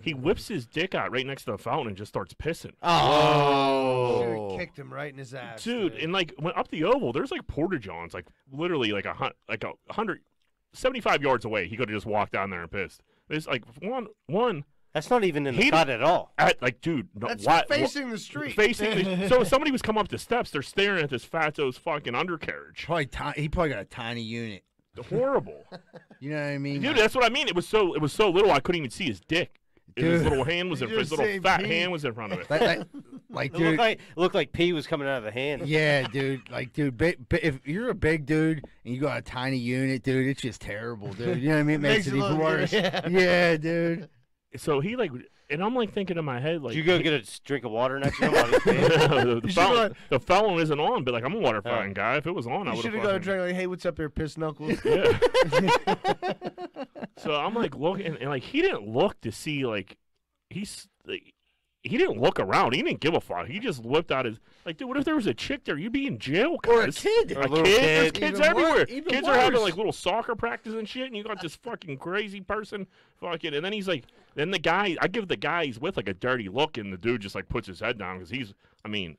He whips his dick out right next to the fountain and just starts pissing. Oh. Should have kicked him right in his ass. Dude, dude. And, like, when up the oval, there's, like, porta-johns, like, literally, like, a, like a hundred, seventy-five yards away. He could have just walked down there and pissed. It's like one, one. That's not even in the cut at all. At, like, dude, no, that's why, facing why, the street. Facing the, so if somebody was coming up the steps, they're staring at this fatso's fucking undercarriage. Probably ti- he probably got a tiny unit. Horrible. You know what I mean, dude? That's what I mean. It was so it was so little I couldn't even see his dick. Dude. His little hand was in front. His little fat P. hand was in front of it. Like, like, like dude, it looked like, it looked like pee was coming out of the hand. Yeah, dude. Like, dude, bi- bi- if you're a big dude and you got a tiny unit, dude, it's just terrible, dude. You know what I mean? It makes, makes it even worse. Yeah. Yeah, dude. So he like, and I'm like thinking in my head, like, did you go get a drink of water next to him? the, the, fountain, the fountain isn't on, but like I'm a water fountain uh, guy. If it was on, I would have. You should have got a drink. Like, hey, what's up here, piss knuckles? Yeah. So I'm like looking, and, and like he didn't look to see, like he's like, he didn't look around. He didn't give a fuck. He just whipped out his, like, dude, what if there was a chick there? You'd be in jail, guys. Or a kid. Or a, a little kid. Kid. There's kids even everywhere. Worse, kids worse. Are having, like, little soccer practice and shit, and you got this fucking crazy person fucking. And then he's like, then the guy, I give the guy he's with, like, a dirty look, and the dude just, like, puts his head down because he's, I mean,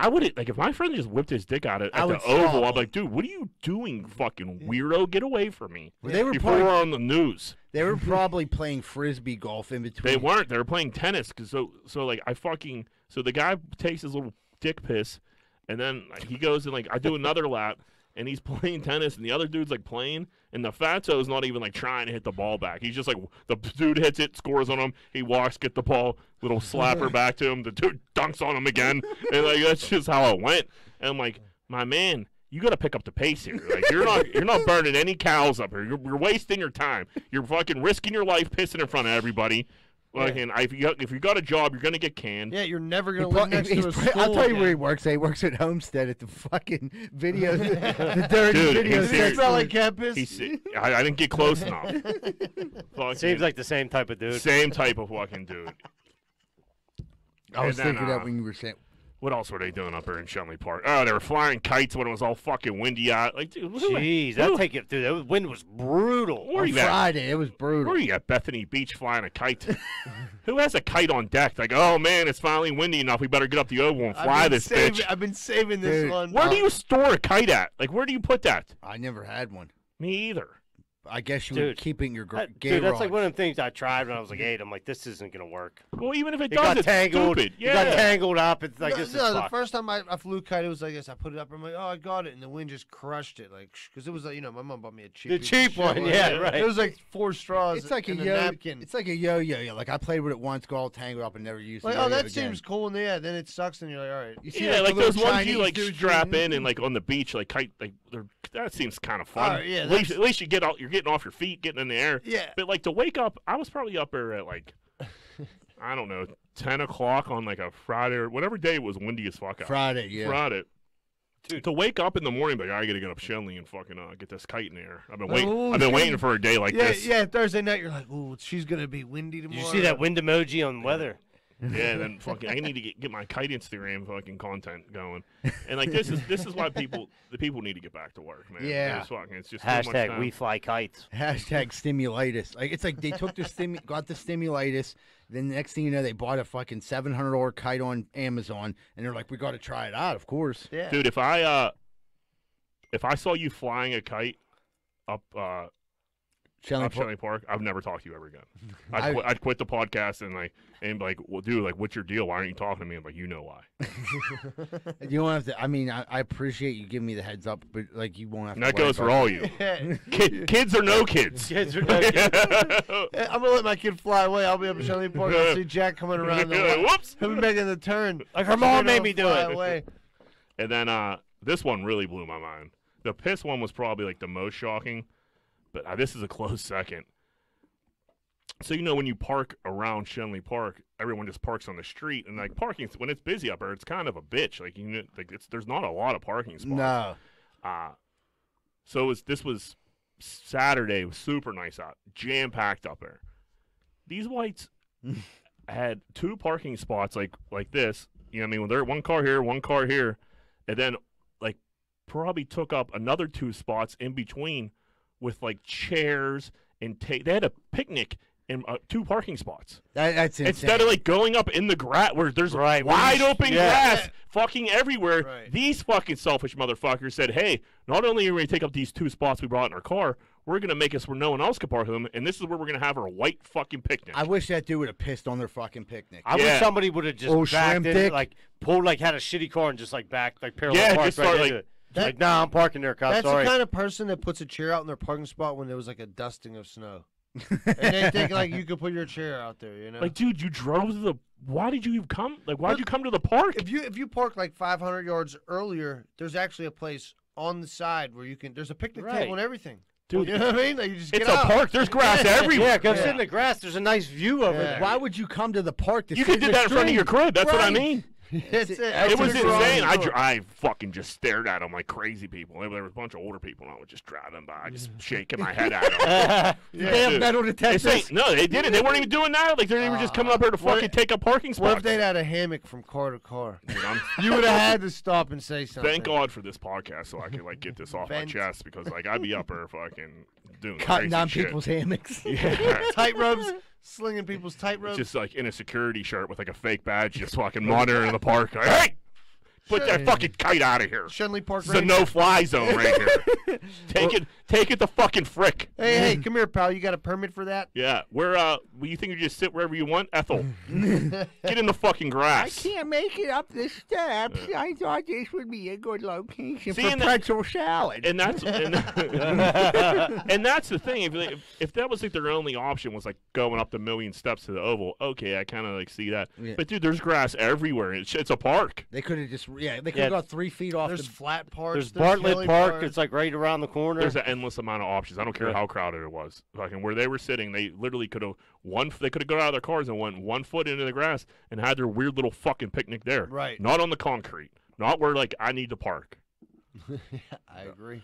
I wouldn't, like, if my friend just whipped his dick out at, at the Oval, I'd be like, dude, what are you doing, fucking weirdo? Get away from me. Well, they were Before probably, we're on the news. They were probably playing Frisbee golf in between. They weren't. They were playing tennis. Cause so, so, like, I fucking, so the guy takes his little dick piss, and then like, he goes and, like, I do another lap, and he's playing tennis, and the other dude's, like, playing, and the fatso's not even, like, trying to hit the ball back. He's just, like, the dude hits it, scores on him, he walks, get the ball. Little slapper back to him. The dude dunks on him again. And, like, that's just how it went. And I'm like, my man, you got to pick up the pace here. Like, you're not you're not burning any cows up here. You're, you're wasting your time. You're fucking risking your life pissing in front of everybody. Like, yeah. And I, if, you got, if you got a job, you're going to get canned. Yeah, you're never going to live next to a school. I'll tell you where he works. He works at Homestead at the fucking video. The dirty dude, video. He's selling campus. He's, I, I didn't get close enough. Seems like the same type of dude. Same type of fucking dude. I was then, thinking uh, that when you were saying. What else were they doing up here in Schenley Park? Oh, they were flying kites when it was all fucking windy out. Like, dude, jeez, that'll take it through. The wind was brutal. Where on Friday, at, it was brutal. Where are you at Bethany Beach flying a kite? Who has a kite on deck? Like, oh, man, it's finally windy enough. We better get up the oval and fly this saving, bitch. I've been saving this dude, one. Where um, do you store a kite at? Like, where do you put that? I never had one. Me either. I guess you dude, were keeping your gay that, Dude, that's rod. Like one of the things I tried when I was like eight. I'm like, this isn't going to work. Well, even if it, it does, got it's tangled. Stupid. Yeah. It got tangled up. It's like, no, this no, is the fucked. First time I, I flew kite, it was like this. I put it up. I'm like, oh, I got it. And the wind just crushed it. Like, because it was like, you know, my mom bought me a cheap. The cheap one, one. Yeah, right. It was like four straws it's like and a, yo, a napkin. It's like a yo-yo. Yeah, like I played with it once, got all tangled up and never used like, it. Like, oh, that again. Seems cool. And yeah, then it sucks. And you're like, all right. You see, yeah, like, like those ones you like strap in and like on the beach, like kite, like that seems kind of fun. At least you get all your getting off your feet, getting in the air. Yeah. But, like, to wake up, I was probably up there at, like, I don't know, ten o'clock on, like, a Friday or whatever day it was windy as fuck out. Friday, yeah. Friday. Dude. To wake up in the morning, like, I got to get up Schenley and fucking uh, get this kite in the air. I've been, wait- oh, I've been waiting for a day like yeah, this. Yeah, Thursday night, you're like, ooh, she's going to be windy tomorrow. You see that wind emoji on the weather. Yeah, and then fucking I need to get, get my Cadence Theorem fucking content going. And like this is this is why people the people need to get back to work, man. Yeah. It's, fucking, it's just hashtag we fly kites. Hashtag stimulitis. Like it's like they took the stimu got the stimulitis. Then the next thing you know, they bought a fucking seven hundred dollar kite on Amazon, and they're like, "We got to try it out, of course." Yeah, dude. If I uh, if I saw you flying a kite up uh, Schenley up Park. Schenley Park, I've never talked to you ever again. I'd, qu I'd quit the podcast and like and like, well, dude, like, what's your deal? Why aren't you talking to me? I'm like, you know why. You don't have to. I mean, I, I appreciate you giving me the heads up, but like, you won't have. And to. That goes for all you. Kid, kids or no kids. Kids or no kids. I'm gonna let my kid fly away. I'll be up in Schenley Park. I'll see Jack coming around. The Whoops! He'll be making the turn. Like her mom made me do it. Away. And then uh, this one really blew my mind. The piss one was probably like the most shocking. But uh, this is a close second. So, you know, when you park around Schenley Park, everyone just parks on the street. And, like, parking, when it's busy up there, it's kind of a bitch. Like, you know, like it's, there's not a lot of parking spots. No. Uh, so, it was, this was Saturday. It was super nice out. Jam-packed up there. These whites had two parking spots like, like this. You know what I mean? When they're one car here, one car here. And then, like, probably took up another two spots in between with like chairs and ta they had a picnic in uh, two parking spots. That, that's insane. Instead of like going up in the grass where there's right, wide open yeah. grass yeah. fucking everywhere, right. These fucking selfish motherfuckers said, "Hey, not only are we gonna take up these two spots we brought in our car, we're gonna make us where no one else could park them, and this is where we're gonna have our white fucking picnic." I wish that dude would have pissed on their fucking picnic. I yeah. wish somebody would have just oh, backed it, like pulled, like had a shitty car and just like backed, like parallel yeah, parked just right start, into like, it. That, like, nah, I'm parking there, cop. That's sorry. The kind of person that puts a chair out in their parking spot when there was, like, a dusting of snow. And they think, like, you could put your chair out there, you know? Like, dude, you drove to the – why did you even come – like, why did you come to the park? If you if you park, like, five hundred yards earlier, there's actually a place on the side where you can – there's a picnic right. table and everything. Dude, you know what I mean? Like, you just it's get a out. Park. There's grass everywhere. Yeah, go yeah. sit in the grass. There's a nice view of yeah. it. Why would you come to the park to you could do that in front of your crib. That's right. what I mean. It's, it, it, it was insane. I, I fucking just stared at them like crazy people. There was a bunch of older people, and I would just drive them by, just shaking my head at them. yeah, they have metal detectors. They say, no, they didn't. They weren't even doing that. Like they uh, were just coming up here to fucking what, take up parking spots. What if they'd had a hammock from car to car? Dude, you would have had to stop and say something. Thank God for this podcast, so I could like get this off Vent. my chest because like I'd be up here fucking doing cutting down people's hammocks, yeah, tight ropes. Slinging people's tightrope. Just like in a security shirt with like a fake badge, just fucking monitoring the park. Like, hey, put Shen that fucking kite out of here. Schenley Park Ranger. It's a no-fly zone right here. Take well, it, take it the fucking frick. Hey, hey, come here, pal. You got a permit for that? Yeah. Where? Uh, you think you just sit wherever you want, Ethel? Get in the fucking grass. I can't make it up the steps. Uh, I thought this would be a good location see, for and pretzel that, salad. And that's and, and that's the thing. If, if if that was like their only option was like going up the million steps to the Oval, okay, I kind of like see that. Yeah. But dude, there's grass everywhere. It's it's a park. They could have just. Yeah, they could yeah. go three feet off. There's the flat parts. There's, there's Bartlett Park. Park. It's like right around the corner. There's an endless amount of options. I don't care yeah. how crowded it was. Fucking where they were sitting, they literally could have one. They could have got out of their cars and went one foot into the grass and had their weird little fucking picnic there. Right. Not on the concrete. Not where like I need to park. yeah, I agree.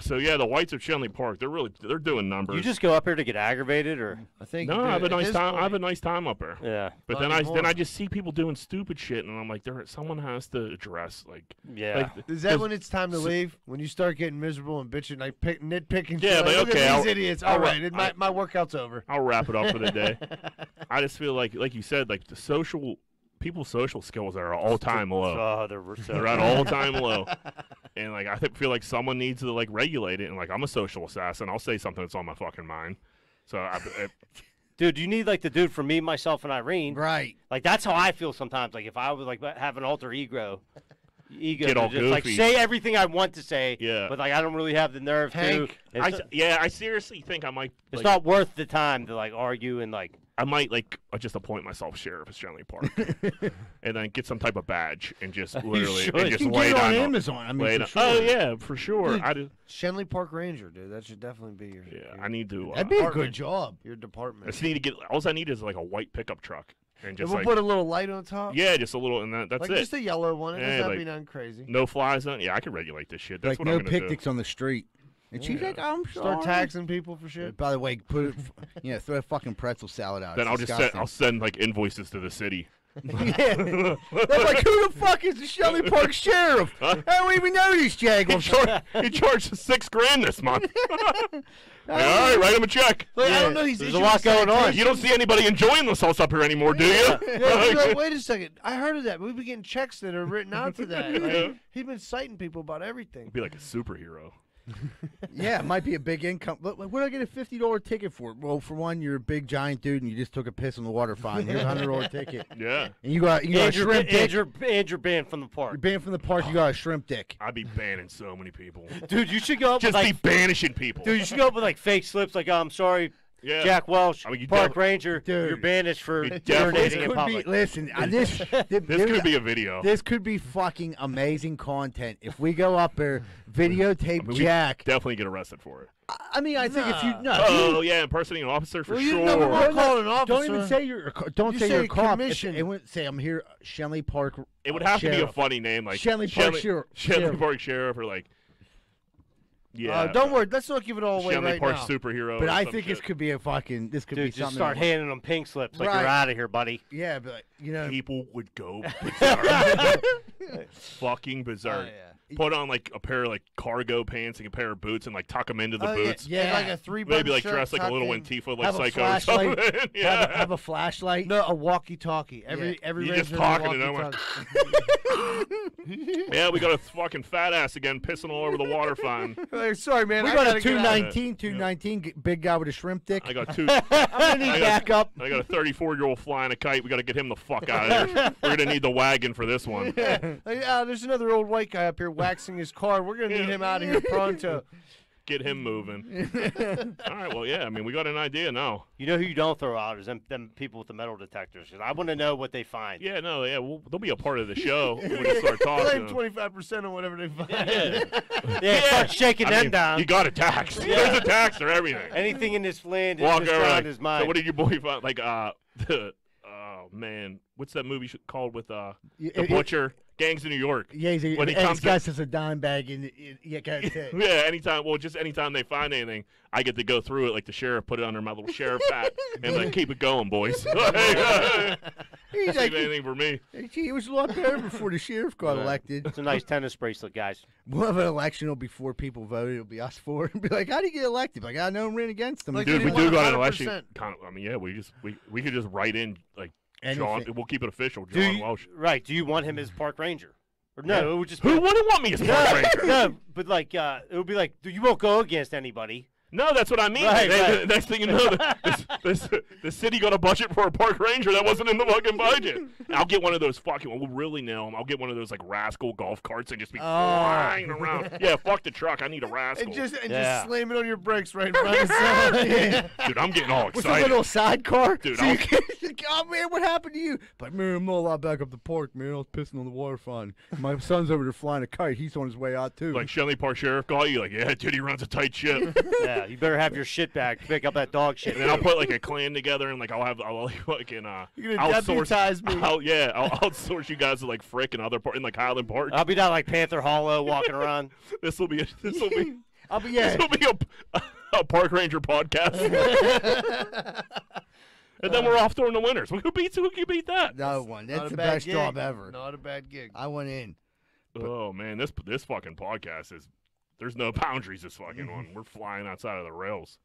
So yeah, the whites of Schenley Park, they're really they're doing numbers. You just go up here to get aggravated, or I think no, I have a nice time. Point. I have a nice time up here. Yeah, but not then anymore. I then I just see people doing stupid shit, and I'm like, there someone has to address like yeah. Like, is that when it's time to so, leave? When you start getting miserable and bitching, like pick, nitpicking? Yeah, like, like okay, I'll, these idiots. All I'll, right, I'll, my my workout's over. I'll wrap it up for the day. I just feel like like you said, like the social. People's social skills are all time low. Oh, they're, so they're at all time low, and like I feel like someone needs to like regulate it. And like I'm a social assassin. I'll say something that's on my fucking mind. So, I, I, dude, you need like the dude from Me, Myself, and Irene, right? Like that's how I feel sometimes. Like if I was like have an alter ego, ego, get all just, goofy. Like say everything I want to say. Yeah, but like I don't really have the nerve Hank, to. I, yeah, I seriously think I might. It's like, not worth the time to like argue and like. I might, like, just appoint myself sheriff of Schenley Park and then get some type of badge and just literally you and just you can lay get it on Amazon. I mean, for sure. Oh, yeah, for sure. Dude, I did. Schenley Park Ranger, dude. That should definitely be your Yeah, your, I need to. Uh, that'd be a good job. Your department. I just need to get, all I need is, like, a white pickup truck. And just and we'll like, put a little light on top. Yeah, just a little, and that, that's like it. Like, just a yellow one. It yeah, doesn't like, be nothing crazy. No flies on Yeah, I can regulate this shit. That's like what no I'm going to do. Like, no picnics on the street. And yeah. she's like, I'm sorry. Start taxing people for shit. By the way, put it, you know, throw a fucking pretzel salad out. Then it's I'll disgusting. just send, I'll send like invoices to the city. Yeah. They're like, who the fuck is the Schenley Park sheriff? Huh? I don't even know these jaggles. He, char he charged six grand this month. All right, write him a check. Like, yeah. I don't know. He's There's a lot going on. You don't see anybody enjoying the sauce up here anymore, do yeah. you? Yeah, like, so, wait a second. I heard of that. We've been getting checks that are written out to that. Like, yeah. He's been citing people about everything. He'd be like a superhero. Yeah, it might be a big income. What did I get a fifty dollar ticket for? Well, for one, you're a big giant dude and you just took a piss in the water fine. Here's a one hundred dollar ticket. Yeah. And you got, you got and a shrimp dick. And you're, and you're banned from the park. You're banned from the park. Oh, you got a shrimp dick. I'd be banning so many people. Dude, you should go up just with like, be banishing people. Dude, you should go up with like fake slips like, oh, I'm sorry. Yeah. Jack Welch, I mean, Park Ranger, dude, you're banished for urinating in public. Be, listen, uh, this th this could be a video. This could be fucking amazing content. If we go up there, videotape I mean, Jack. We definitely get arrested for it. I, I mean, I nah. think if you no. Oh yeah, impersonating an officer for well, sure. You know, we'll call an officer. Don't even say you're. Don't you say, say you're a cop. It, it wouldn't say I'm here, Schenley Park. It would have sheriff. to be a funny name like Schenley Park Sheriff, Schenley Park Sheriff, or like. Yeah, uh, don't worry. Let's not give it all away right now. Superhero, but I think shit. this could be a fucking. This could Dude, be just something. Just start like, handing them pink slips like right. you're out of here, buddy. Yeah, but you know, people would go bizarre. Fucking bizarre. Oh, yeah. Put on like a pair of like cargo pants and a pair of boots and like tuck them into the oh, boots. Yeah, yeah. yeah, like a three. Maybe like shirt, dress like a little in. Antifa, like psycho. Or something. Yeah. Have, a, have a flashlight. No, a walkie-talkie. Every yeah. every. You're just talking to no one. Yeah, we got a fucking fat ass again pissing all over the water fountain. Sorry, man. We I got a two nineteen, two nineteen, yeah. big guy with a shrimp dick. I got two. I'm gonna need backup. I got a thirty-four year old flying a kite. We got to get him the fuck out of here. We're gonna need the wagon for this one. Yeah. Uh, there's another old white guy up here waxing his car. We're gonna yeah. need him out of here pronto. Get him moving. All right. Well, yeah. I mean, we got an idea now. You know who you don't throw out is them, them people with the metal detectors. Cause I want to know what they find. Yeah. No. Yeah. We'll, they'll be a part of the show when we start talking. twenty-five percent on whatever they find. Yeah. yeah, yeah. Start shaking I them mean, down. You got a tax. Yeah. There's a tax or everything. Anything in this land is just around his mind. So what did your boy find? Like, uh, the, oh man, what's that movie called with uh the it, butcher? It, Gangs of New York. Yeah, he's a, when he and comes this guy's a dime bag, and yeah, yeah. Anytime, well, just anytime they find anything, I get to go through it like the sheriff. Put it under my little sheriff hat, and like keep it going, boys. Like, uh, he's like, anything for me. Gee, it was a lot better before the sheriff got yeah. elected. It's a nice tennis bracelet, guys. We'll have an election. It'll be four people voted. It'll be us four. It'll be like, how do you get elected? Like, I know I'm ran against them. Like, dude, we do got an election. Kind of, I mean, yeah, we just we we could just write in like. Anything. John, we'll keep it official. John you, Welsh. Right. Do you want him as Park Ranger? Or no, yeah. it would just be, who wouldn't want me as Park Ranger? No, but like, uh, it would be like, you won't go against anybody. No, that's what I mean. Right, they, right. The next thing you know, the, this, this, the city got a budget for a park ranger that wasn't in the fucking budget. I'll get one of those fucking, we'll really nail him. I'll get one of those like rascal golf carts and just be oh. flying around. Yeah, fuck the truck. I need a rascal. And just and yeah. just slam it on your brakes right in front of the yeah. Dude, I'm getting all excited. With a little sidecar? Dude, so I'm... Oh, man, what happened to you? But, man, I'm all out back up the park, man. I was pissing on the water fountain. My son's over there flying a kite. He's on his way out, too. Like, Schenley Park Sheriff call you? Like, yeah, dude, he runs a tight ship. Yeah. You better have your shit back. Pick up that dog shit. And then I'll put like a clan together, and like I'll have I'll fucking uh. You're gonna outsource me. I'll, yeah, I'll outsource you guys to like Frick and other part in like Highland Park. I'll be down like Panther Hollow walking around. This will be this will be. I'll be yeah. This will be a, a park ranger podcast. And then uh, we're off during the winters. Who beats who can beat that? No one. That's the best gig. job ever. Not a bad gig. I went in. Oh man, this this fucking podcast is. There's no boundaries this fucking mm-hmm. one. We're flying outside of the rails.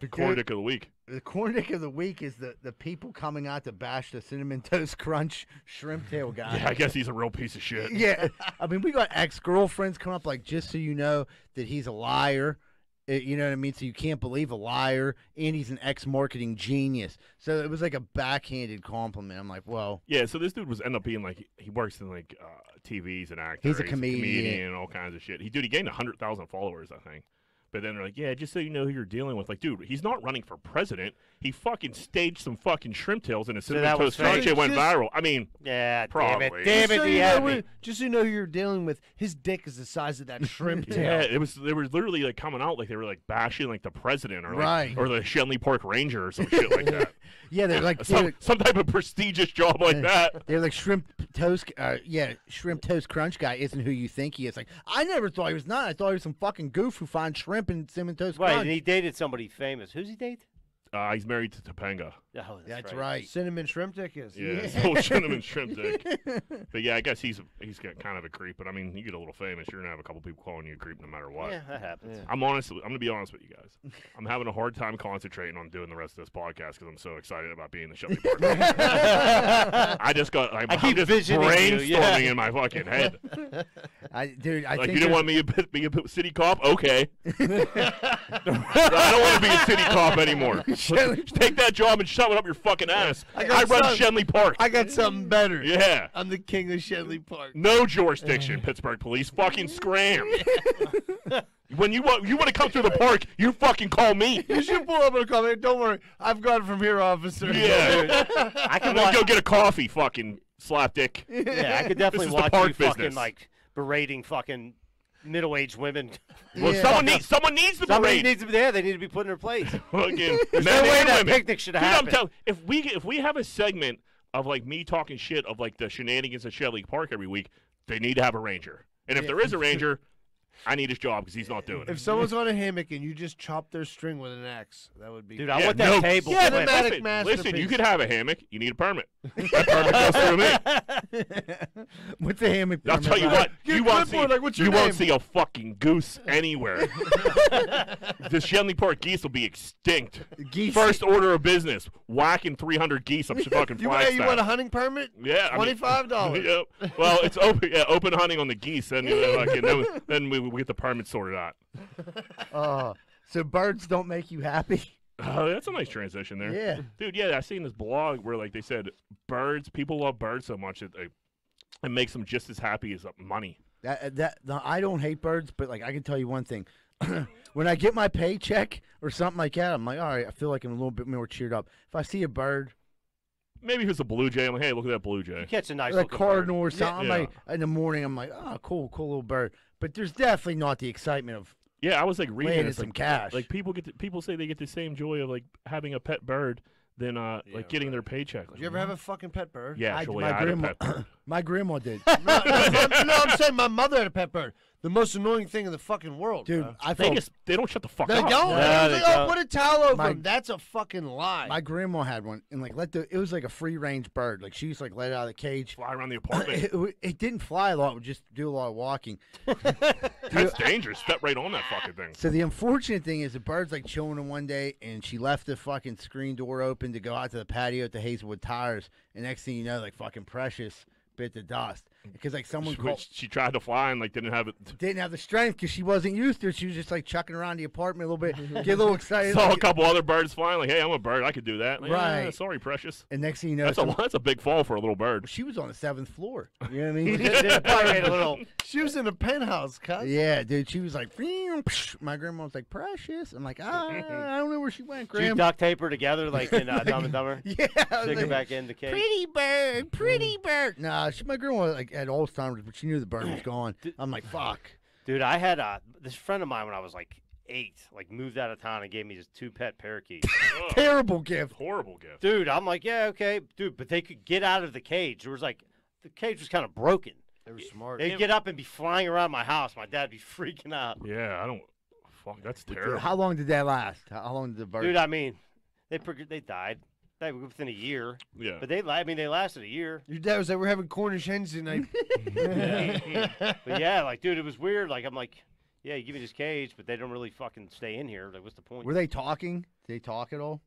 The corn dick of the week. The corn dick of the week is the, the people coming out to bash the Cinnamon Toast Crunch shrimp tail guy. Yeah, I guess he's a real piece of shit. Yeah. I mean, we got ex-girlfriends come up, like, just so you know that he's a liar. It, you know what I mean? So you can't believe a liar, and he's an ex-marketing genius. So it was like a backhanded compliment. I'm like, well. Yeah, so this dude was end up being like, he works in like uh, T V's and actor. He's a comedian. He's a comedian and all kinds of shit. He, dude, he gained one hundred thousand followers, I think. But then they're like, yeah, just so you know who you're dealing with. Like, dude, he's not running for president. He fucking staged some fucking shrimp tails in a cinnamon toast crunch. It went viral. I mean, yeah, probably. Damn it, damn it, so you know what, just so you know who you're dealing with, his dick is the size of that shrimp tail. Yeah, it was. They were literally like coming out like they were like bashing like the president or like, right. or the Schenley Park Ranger or some shit like that. Yeah, they're like some, they're, some type of prestigious job like that. They're like shrimp toast. Uh, yeah, shrimp toast crunch guy isn't who you think he is. Like I never thought he was not. I thought he was some fucking goof who finds shrimp. shrimp and cinnamon toast crunch. Right, and he dated somebody famous. Who's he date? Uh, he's married to Topanga. Oh, that's, that's right. right. Cinnamon Shrimp Dick is. Yeah, it's old Cinnamon Shrimp Dick. But, yeah, I guess he's he's kind of a creep. But, I mean, you get a little famous, you're going to have a couple people calling you a creep no matter what. Yeah, that happens. Yeah. I'm honest. I'm going to be honest with you guys. I'm having a hard time concentrating on doing the rest of this podcast because I'm so excited about being the Schenley Park Ranger. I just got I'm, I keep I'm just brainstorming you, yeah. in my fucking head. I, dude, I like, think you didn't want me to be a city cop? Okay. I don't want to be a city cop anymore. Take that job and shove it up your fucking ass. I, I run Schenley Park. I got something better. Yeah. I'm the king of Schenley Park. No jurisdiction, Pittsburgh police. Fucking scram. When you want you want to come through the park, you fucking call me. You should pull up and call me. Don't worry. I've gone from here, officer. Yeah. I can go get a coffee, fucking slap dick. Yeah, I could definitely watch you business. fucking, like, berating fucking... middle-aged women. Well, yeah. someone needs someone needs to be Somebody needs to be there. They need to be put in their place. Well, again, there's no way that women. picnic should Dude, happen. I'm telling, if we if we have a segment of like me talking shit of like the shenanigans at Schenley Park every week, they need to have a ranger. And if yeah. there is a ranger, I need his job because he's not doing if it. If someone's on a hammock and you just chop their string with an axe, that would be. Dude, I yeah, want that no, table. Yeah, automatic masterpiece. Listen, you could have a hammock. You need a permit. That permit goes through me. What's a hammock? I'll tell you what. Get you won't see. Like, what's your you name? won't see a fucking goose anywhere. The Schenley Park geese will be extinct. Geese. First order of business: whacking three hundred geese up fucking you, Flagstaff. You want a hunting permit? Yeah, twenty-five dollars. Yeah. Well, it's open. Yeah, open hunting on the geese, and you know, like, then, then we. we get the permit sorted out. Oh, so birds don't make you happy? Oh, that's a nice transition there. Yeah. Dude, yeah, I seen this blog where, like, they said birds, people love birds so much that they, it makes them just as happy as money. That, that, no, I don't hate birds, but, like, I can tell you one thing. When I get my paycheck or something like that, I'm like, all right, I feel like I'm a little bit more cheered up. If I see a bird... Maybe if it's a blue jay, I'm like, hey, look at that blue jay. You catch a nice like cardinal bird. or something. Yeah. Like, in the morning, I'm like, oh, cool, cool little bird. But there's definitely not the excitement of yeah. I was like reading some like, cash. Like people get to, people say they get the same joy of like having a pet bird than uh yeah, like getting right. their paycheck. Like, did you ever what? have a fucking pet bird? Yeah, I, my I grandma. Had a pet bird. My grandma did. no, no, no, no, I'm saying my mother had a pet bird. The most annoying thing in the fucking world, dude. Bro. I they felt, just they don't shut the fuck they up. Don't. Yeah, they, they don't. Oh, put a towel over my, them. That's a fucking lie. My grandma had one, and like let the it was like a free range bird. Like she used to like let it out of the cage, fly around the apartment. it, it didn't fly a lot; it would just do a lot of walking. That's dangerous. Step right on that fucking thing. So the unfortunate thing is, the bird's like chilling in one day, and she left the fucking screen door open to go out to the patio at the Hazelwood Tires. And next thing you know, like fucking Precious bit the dust. Because like someone she, called, she tried to fly and like didn't have it. Didn't have the strength because she wasn't used to it. She was just like chucking around the apartment a little bit, get a little excited. Saw like, a couple other birds flying. Like, hey, I'm a bird. I could do that. Like, right. Yeah, sorry, Precious. And next thing you know, that's, someone, a, that's a big fall for a little bird. She was on the seventh floor. You know what I mean? a little, she was in a penthouse, cuz. Yeah, dude. She was like, my grandma was like, Precious. I'm like, ah, I don't know where she went. Grandma. She duct tape her together like in uh, like, Dumb and Dumber. Yeah. Stick like, her back in the cage. Pretty bird, pretty bird. Nah, she, my grandma was like. Had Alzheimer's, but she knew the bird was gone. I'm like, fuck. Dude, I had a, this friend of mine when I was like eight, like moved out of town and gave me just two pet parakeets. Oh, terrible gift. Horrible gift. Dude, I'm like, yeah, okay. Dude, but they could get out of the cage. There was like, the cage was kind of broken. They were smart. They'd get up and be flying around my house. My dad'd be freaking out. Yeah, I don't, fuck, that's terrible. Dude, how long did that last? How long did the bird? Dude, I mean, they, they died. Within a year, yeah. But they—I mean—they lasted a year. Your dad was like, "We're having Cornish hens tonight." Yeah. But yeah, like, dude, it was weird. Like, I'm like, yeah, you give me this cage, but they don't really fucking stay in here. Like, what's the point? Were they talking? Did they talk at all?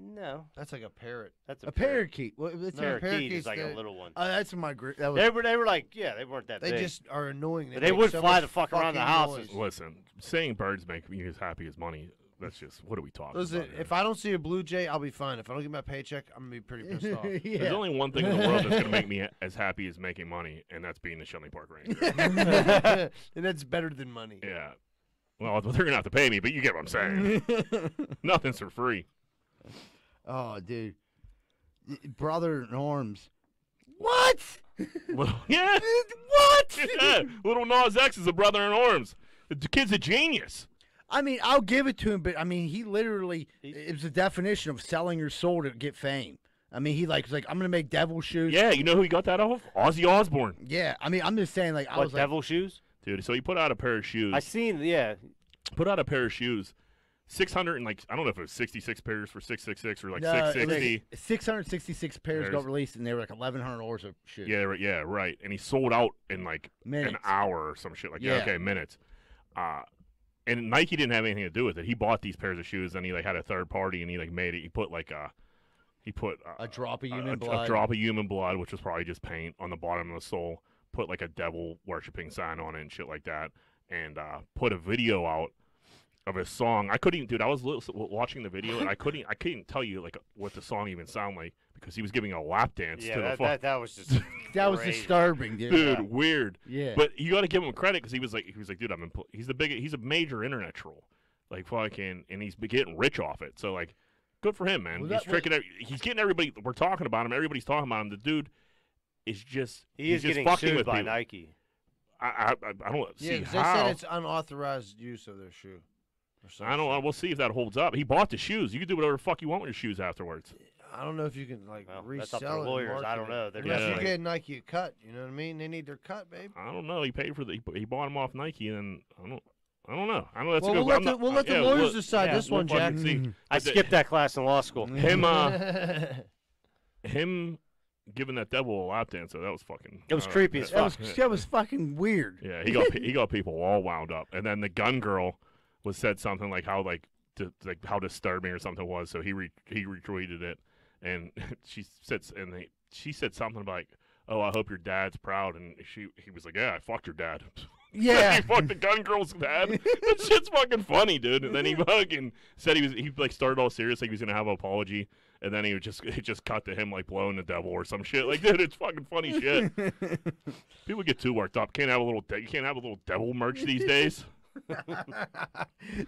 No, that's like a parrot. That's a, a parakeet. Well, no, parakeet is like that, a little one. Oh, uh, that's my. That was, they were. They were like, yeah, they weren't that. They big. just are annoying. They, they would so fly the fuck around the house. Listen, saying birds make me as happy as money. That's just, what are we talking Listen, about? Listen, if I don't see a blue jay, I'll be fine. If I don't get my paycheck, I'm going to be pretty pissed off. Yeah. There's only one thing in the world that's going to make me as happy as making money, and that's being the Schenley Park Ranger. And that's better than money. Yeah. Well, they're going to have to pay me, but you get what I'm saying. Nothing's for free. Oh, dude. Brother in arms. What? Little, yeah. What? Yeah. Little Nas X is a brother in arms. The kid's a genius. I mean, I'll give it to him, but I mean, he literally, it was the definition of selling your soul to get fame. I mean, he like was like, I'm going to make devil shoes. Yeah, you know who he got that off? Ozzy Osbourne. Yeah, I mean, I'm just saying, like, I what, was devil like, shoes? Dude, so he put out a pair of shoes. I seen, yeah. put out a pair of shoes. Six hundred and like I don't know if it was sixty-six pairs for six six six or like no, six sixty. Six hundred sixty-six pairs, pairs got released, and they were like eleven hundred dollars a shoe. Yeah, right. Yeah, right. And he sold out in like minutes. an hour or some shit like yeah. that. Okay, minutes. Uh, and Nike didn't have anything to do with it. He bought these pairs of shoes, and he like had a third party, and he like made it. He put like a, he put a, a drop of human a, blood, a drop of human blood, which was probably just paint on the bottom of the sole. Put like a devil worshiping sign on it and shit like that, and uh, put a video out. Of a song, I couldn't even, dude. I was watching the video and I couldn't, I couldn't tell you like what the song even sounded like because he was giving a lap dance. Yeah, to that, the that, that was just that was disturbing, dude. Dude, yeah. Weird. Yeah, but you got to give him credit because he was like, he was like, dude, I'm in, he's the big, he's a major internet troll, like fucking, and he's getting rich off it. So like, good for him, man. Well, he's that, tricking, every, he's getting everybody. We're talking about him. Everybody's talking about him. The dude is just he he's is just getting fucking sued with by people. Nike. I, I I don't see yeah, how. Yeah, they said it's unauthorized use of their shoe. I don't know. We'll see if that holds up. He bought the shoes. You can do whatever the fuck you want with your shoes afterwards. I don't know if you can, like, well, resell that's up to lawyers. I don't know. They're Unless yeah. you get Nike a cut. You know what I mean? They need their cut, babe. I don't know. He paid for the. He bought them off Nike, and then I don't. I don't know. I know that's well, a good. We'll let, the, not, we'll let uh, the lawyers yeah, decide yeah, this we'll one, Jack. Mm. I skipped that class in law school. Him, uh, him giving that devil a lap dance. So that was fucking. It was uh, creepy as fuck. That was, that was fucking weird. Yeah, he got he got people all wound up, and then the gun girl. Was said something like how like to, like how disturbing or something was, so he re he retweeted it, and she said and they, she said something like, "Oh, I hope your dad's proud," and she he was like, "Yeah, I fucked your dad." Yeah, he fucked the gun girl's dad. That shit's fucking funny, dude. And then he fucking said he was he like started all serious, like he was gonna have an apology, and then he would just it just cut to him like blowing the devil or some shit. Like, dude, it's fucking funny shit. People get too worked up. Can't have a little you can't have a little devil merch these days.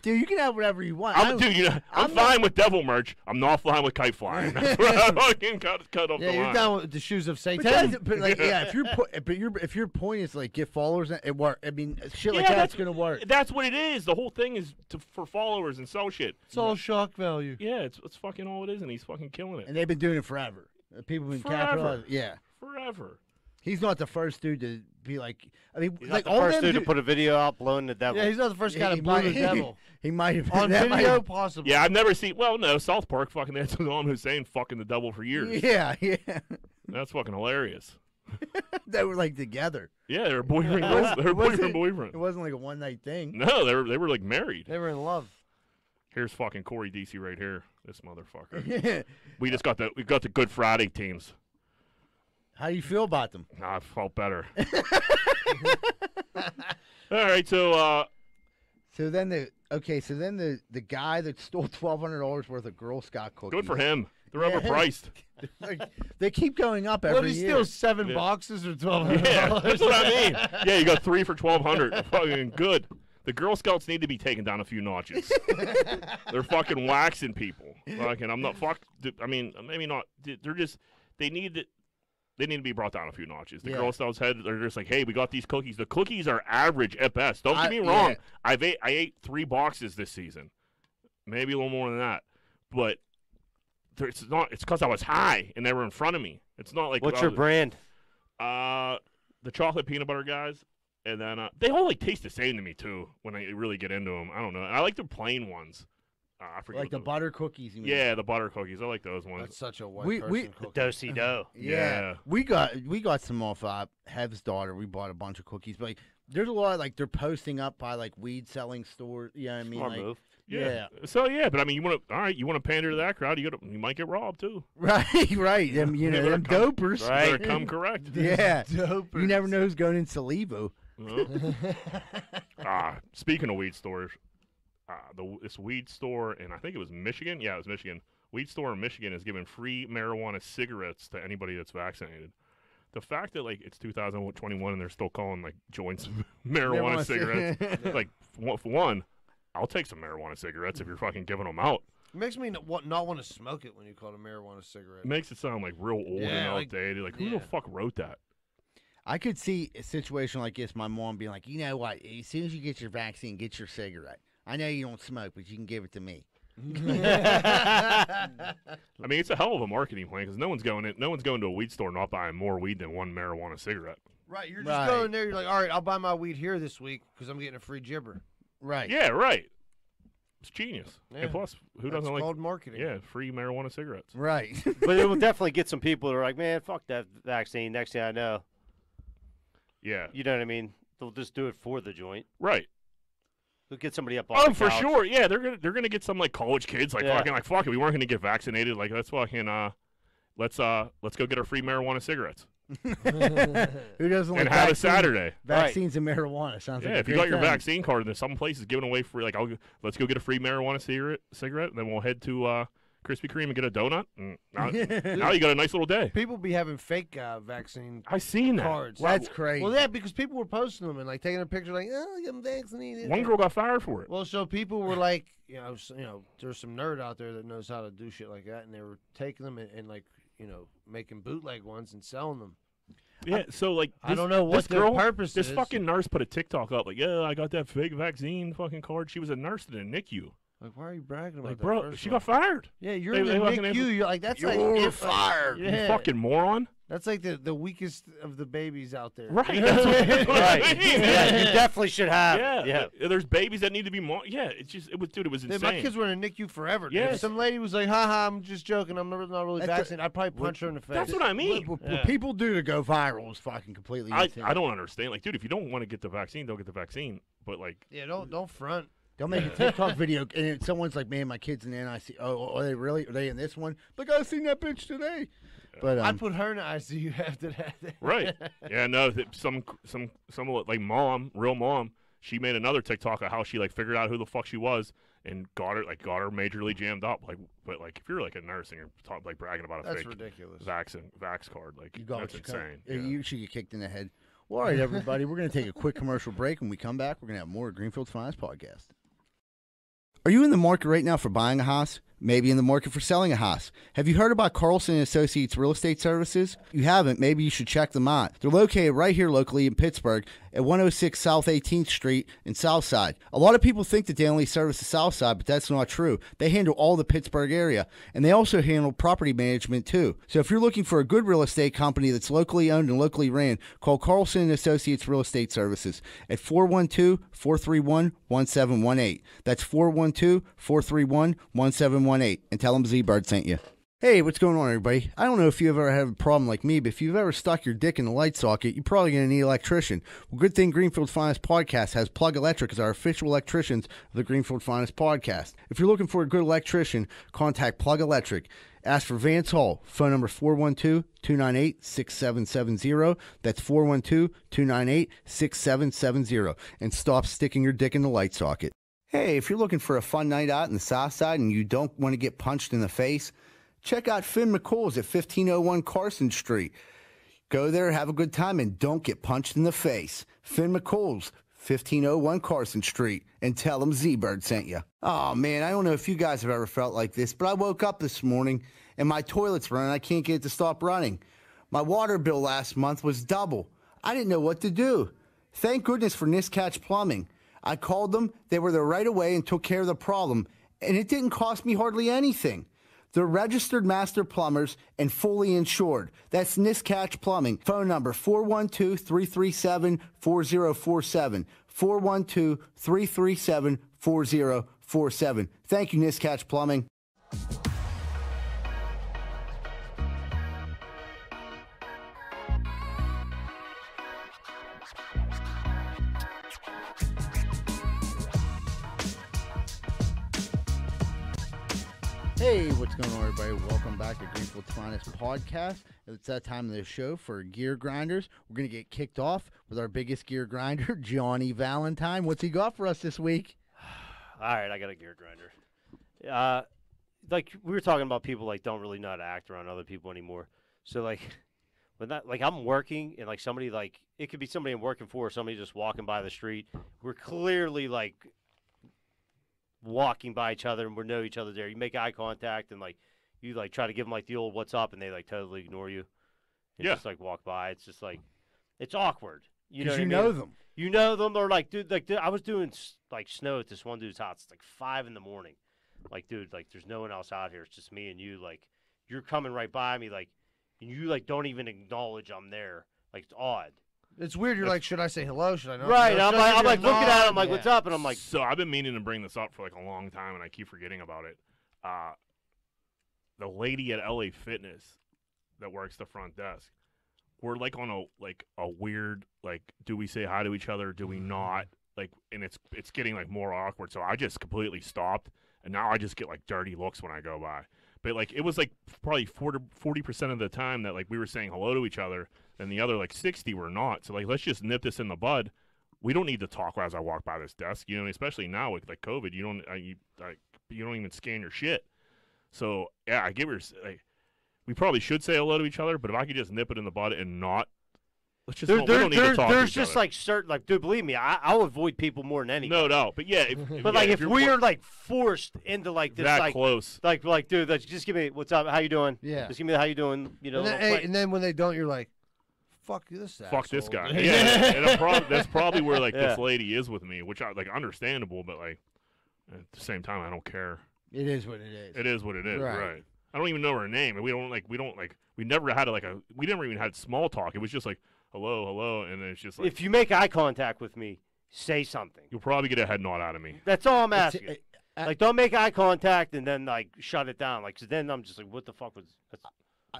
Dude, you can have whatever you want. I'm, dude, you know, I'm, I'm fine not... with devil merch. I'm not flying with kite flying. That's where I fucking cut, cut off yeah, the line. Yeah, you're down with the shoes of Satan. But, but like, yeah, if your but your if your point is like get followers, it work. I mean, shit yeah, like that's gonna work. That's what it is. The whole thing is to, for followers and sell shit. It's all shock value. Yeah, it's it's fucking all it is, and he's fucking killing it. And they've been doing it forever. People have been capitalizing. Yeah, forever. He's not the first dude to be like. I mean, he's like not the all first dude do... to put a video out blowing the devil. Yeah, he's not the first guy yeah, to blow the devil. He, he might have on that video, have... possibly. Yeah, I've never seen. Well, no, South Park fucking that's Saddam Hussein fucking the devil for years. Yeah, yeah. That's fucking hilarious. They were like together. Yeah, they were boyfriend. They were boyfriend boyfriend. It wasn't like a one night thing. No, they were they were like married. They were in love. Here's fucking Corey Deasy right here. This motherfucker. We just got the we got the Good Friday teams. How do you feel about them? Nah, I felt better. All right, so uh, so then the okay, so then the the guy that stole twelve hundred dollars worth of Girl Scout cookies. Good for him. They're yeah. overpriced. Like, they keep going up every well, year. What, he steals seven yeah. boxes or twelve hundred dollars? Yeah, that's what I mean. Yeah, you got three for twelve hundred. Fucking good. The Girl Scouts need to be taken down a few notches. They're fucking waxing people. Fucking, I'm not fuck. I mean, maybe not. They're just. They need to. They need to be brought down a few notches. The yeah. Girl Scouts head, they're just like, hey, we got these cookies. The cookies are average at best. Don't I, get me wrong. Yeah. I've ate, I ate three boxes this season, maybe a little more than that. But there, it's not. It's because I was high and they were in front of me. It's not like what's your was, brand? Uh, the chocolate peanut butter guys, and then uh, they all like taste the same to me too. When I really get into them, I don't know. I like the plain ones. Uh, I forget like the those. butter cookies. You mean. Yeah, the butter cookies. I like those ones. That's such a white we, person we, cookie. Do-si-do. -do. yeah. yeah. We got we got some off uh, Hev's daughter. We bought a bunch of cookies. But like, there's a lot of, like, they're posting up by, like, weed-selling stores. You know what I mean? Smart like, move. Yeah. yeah. So, yeah, but, I mean, you want to, all right, you want to pander to that crowd, you gotta, you might get robbed, too. Right, right. Them, you know, them come, dopers. Right. Better come correct. Yeah. Dopers. You never know who's going in Salivo. Oh. ah, speaking of weed stores. Uh, the, this weed store, and I think it was Michigan. Yeah, it was Michigan. Weed store in Michigan is giving free marijuana cigarettes to anybody that's vaccinated. The fact that, like, it's two thousand twenty-one and they're still calling, like, joints marijuana, marijuana cigarettes. yeah. Like, for one, I'll take some marijuana cigarettes if you're fucking giving them out. It makes me not want to smoke it when you call it a marijuana cigarette. It makes it sound, like, real old yeah, and outdated. Like, like who yeah. the fuck wrote that? I could see a situation like this, my mom being like, you know what, as soon as you get your vaccine, get your cigarette. I know you don't smoke, but you can give it to me. I mean, it's a hell of a marketing plan because no one's going in, no one's going to a weed store not buying more weed than one marijuana cigarette. Right, you're just right. going there. You're like, all right, I'll buy my weed here this week because I'm getting a free gibber. Right. Yeah, right. It's genius. Yeah. And plus, who That's doesn't like cold marketing? Yeah, free marijuana cigarettes. Right. But it will definitely get some people that are like, man, fuck that vaccine. Next thing I know. Yeah. You know what I mean? They'll just do it for the joint. Right. They'll get somebody up on Oh, the for couch. Sure. Yeah, they're going to they're gonna get some, like, college kids, like, yeah. fucking, like, fuck it, we weren't going to get vaccinated. Like, let's fucking, uh, let's, uh, let's go get our free marijuana cigarettes. Who doesn't? And like have vaccine, a Saturday. Vaccines right. and marijuana sounds. Yeah, like a if you got your time. Vaccine card, then some place is giving away free. Like, I'll let's go get a free marijuana cigarette, cigarette, and then we'll head to uh, Krispy Kreme and get a donut. And now, now you got a nice little day. People be having fake uh, vaccine. I seen that. Cards. Well, that's crazy. Well, yeah, because people were posting them and like taking a picture, like, oh, I'm vaccinated. One girl got fired for it. Well, so people were like, you know, so, you know, there's some nerd out there that knows how to do shit like that, and they were taking them and, and like. You know, making bootleg ones and selling them. Yeah, so like, this, I don't know what the purpose is. This fucking nurse put a TikTok up like, yeah, I got that fake vaccine fucking card. She was a nurse in a N I C U. Like, why are you bragging about like, that? Bro, she got fired. Yeah, you're in the N I C U. You're like, that's like, you're fired. You fucking moron. That's like the, the weakest of the babies out there. Right. That's what, that's what right. I mean. Yeah, you definitely should have. Yeah. yeah. There's babies that need to be more. Yeah. It's just, it was, dude, it was insane. My kids were in a N I C U forever. Yeah. Some lady was like, haha, I'm just joking. I'm never, not really that's vaccinated. A, I'd probably punch what, her in the face. That's what I mean. What, what, yeah. what people do to go viral is fucking completely insane. I, I don't understand. Like, dude, if you don't want to get the vaccine, don't get the vaccine. But, like. Yeah, don't don't front. They'll make a TikTok video, and someone's like, man, my kid's in the N I C U. Oh, are they really? Are they in this one? Like, I seen that bitch today. But, um, I'd put her in the I C U after that. Right. Yeah, no, th some, some, some, like, mom, real mom, she made another TikTok of how she, like, figured out who the fuck she was and got her, like, got her majorly jammed up. Like, but, like, if you're, like, a nurse and you're, talk, like, bragging about a that's fake ridiculous. Vax, and, vax card, like, you got that's insane. Yeah. You should get kicked in the head. Well, all right, everybody, we're going to take a quick commercial break. When we come back, we're going to have more Greenfield's Finest Podcast. Are you in the market right now for buying a house? Maybe in the market for selling a house. Have you heard about Carlson Associates Real Estate Services? If you haven't, maybe you should check them out. They're located right here locally in Pittsburgh at one oh six South eighteenth Street in Southside. A lot of people think that they only service the Southside, but that's not true. They handle all the Pittsburgh area, and they also handle property management too. So if you're looking for a good real estate company that's locally owned and locally ran, call Carlson Associates Real Estate Services at four one two, four three one, one seven one eight. That's four one two, four three one, one seven one eight. And tell them Z-Bird sent you. Hey, what's going on, everybody? I don't know if you've ever had a problem like me, but if you've ever stuck your dick in the light socket, you're probably going to need an electrician. Well, good thing Greenfield's Finest Podcast has Plug Electric as our official electricians of the Greenfield's Finest Podcast. If you're looking for a good electrician, contact Plug Electric. Ask for Vance Hall, phone number four one two, two nine eight, six seven seven zero. That's four one two, two nine eight, six seven seven zero. And stop sticking your dick in the light socket. Hey, if you're looking for a fun night out in the South Side and you don't want to get punched in the face, check out Finn McCool's at fifteen oh one Carson Street. Go there, have a good time, and don't get punched in the face. Finn McCool's, fifteen oh one Carson Street, and tell them Z-Bird sent you. Oh, man, I don't know if you guys have ever felt like this, but I woke up this morning and my toilet's running. I can't get it to stop running. My water bill last month was double. I didn't know what to do. Thank goodness for Niscatch Plumbing. I called them, they were there right away and took care of the problem, and it didn't cost me hardly anything. They're registered master plumbers and fully insured. That's Niscatch Plumbing. Phone number four one two, three three seven, four zero four seven, four one two, three three seven, four zero four seven. Thank you, Niscatch Plumbing. Hey, what's going on, everybody? Welcome back to Greenfield's Finest Podcast. It's that time of the show for gear grinders. We're going to get kicked off with our biggest gear grinder, Johnny Valentine. What's he got for us this week? All right, I got a gear grinder. Uh, like, we were talking about people, like, don't really know how to act around other people anymore. So, like, when that, like, I'm working, and, like, somebody, like, it could be somebody I'm working for or somebody just walking by the street. We're clearly, like... walking by each other and we know each other there. You make eye contact and like you like try to give them like the old what's up and they like totally ignore you. And yeah. Just like walk by. It's just like it's awkward. You know, you I mean? know them. You know them. They're like, dude, like dude, I was doing like snow at this one dude's house. It's like five in the morning. Like, dude, like there's no one else out here. It's just me and you. Like you're coming right by me. Like and you like don't even acknowledge I'm there. Like it's odd. It's weird. You're like, should I say hello? Should I not? Right. I'm like, I'm like looking at it. I'm like, what's up? And I'm like, so I've been meaning to bring this up for like a long time, and I keep forgetting about it. Uh, the lady at L A Fitness that works the front desk, we're like on a like a weird like, do we say hi to each other? Do we not? Like, and it's it's getting like more awkward. So I just completely stopped, and now I just get like dirty looks when I go by. But like, it was like probably forty percent of the time that like we were saying hello to each other, and the other like sixty were not. So like, let's just nip this in the bud. We don't need to talk as I walk by this desk, you know. And especially now with like COVID, you don't uh, you like you don't even scan your shit. So yeah, I give her like, we probably should say hello to each other, but if I could just nip it in the bud and not. Let's just there, there, we don't need there, to talk there's to just other. Like certain like dude, believe me, I, I'll avoid people more than anything. No, no, but yeah, if, but yeah, like if, if we're like forced into like this, that like close, like like dude, like, just give me what's up, how you doing? Yeah, just give me the, how you doing? You know, and then, hey, and then when they don't, you're like, fuck this, asshole. Fuck this guy. Yeah, and I'm prob that's probably where like yeah. this lady is with me, which I like understandable, but like at the same time, I don't care. It is what it is. It is what it is. Right. right. I don't even know her name, and we don't like we don't like we never had like a we never even had small talk. It was just like. Hello, hello, and it's just like... If you make eye contact with me, say something. You'll probably get a head nod out of me. That's all I'm asking. It, I, like, don't make eye contact and then, like, shut it down. Like, 'cause then I'm just like, what the fuck was... That's...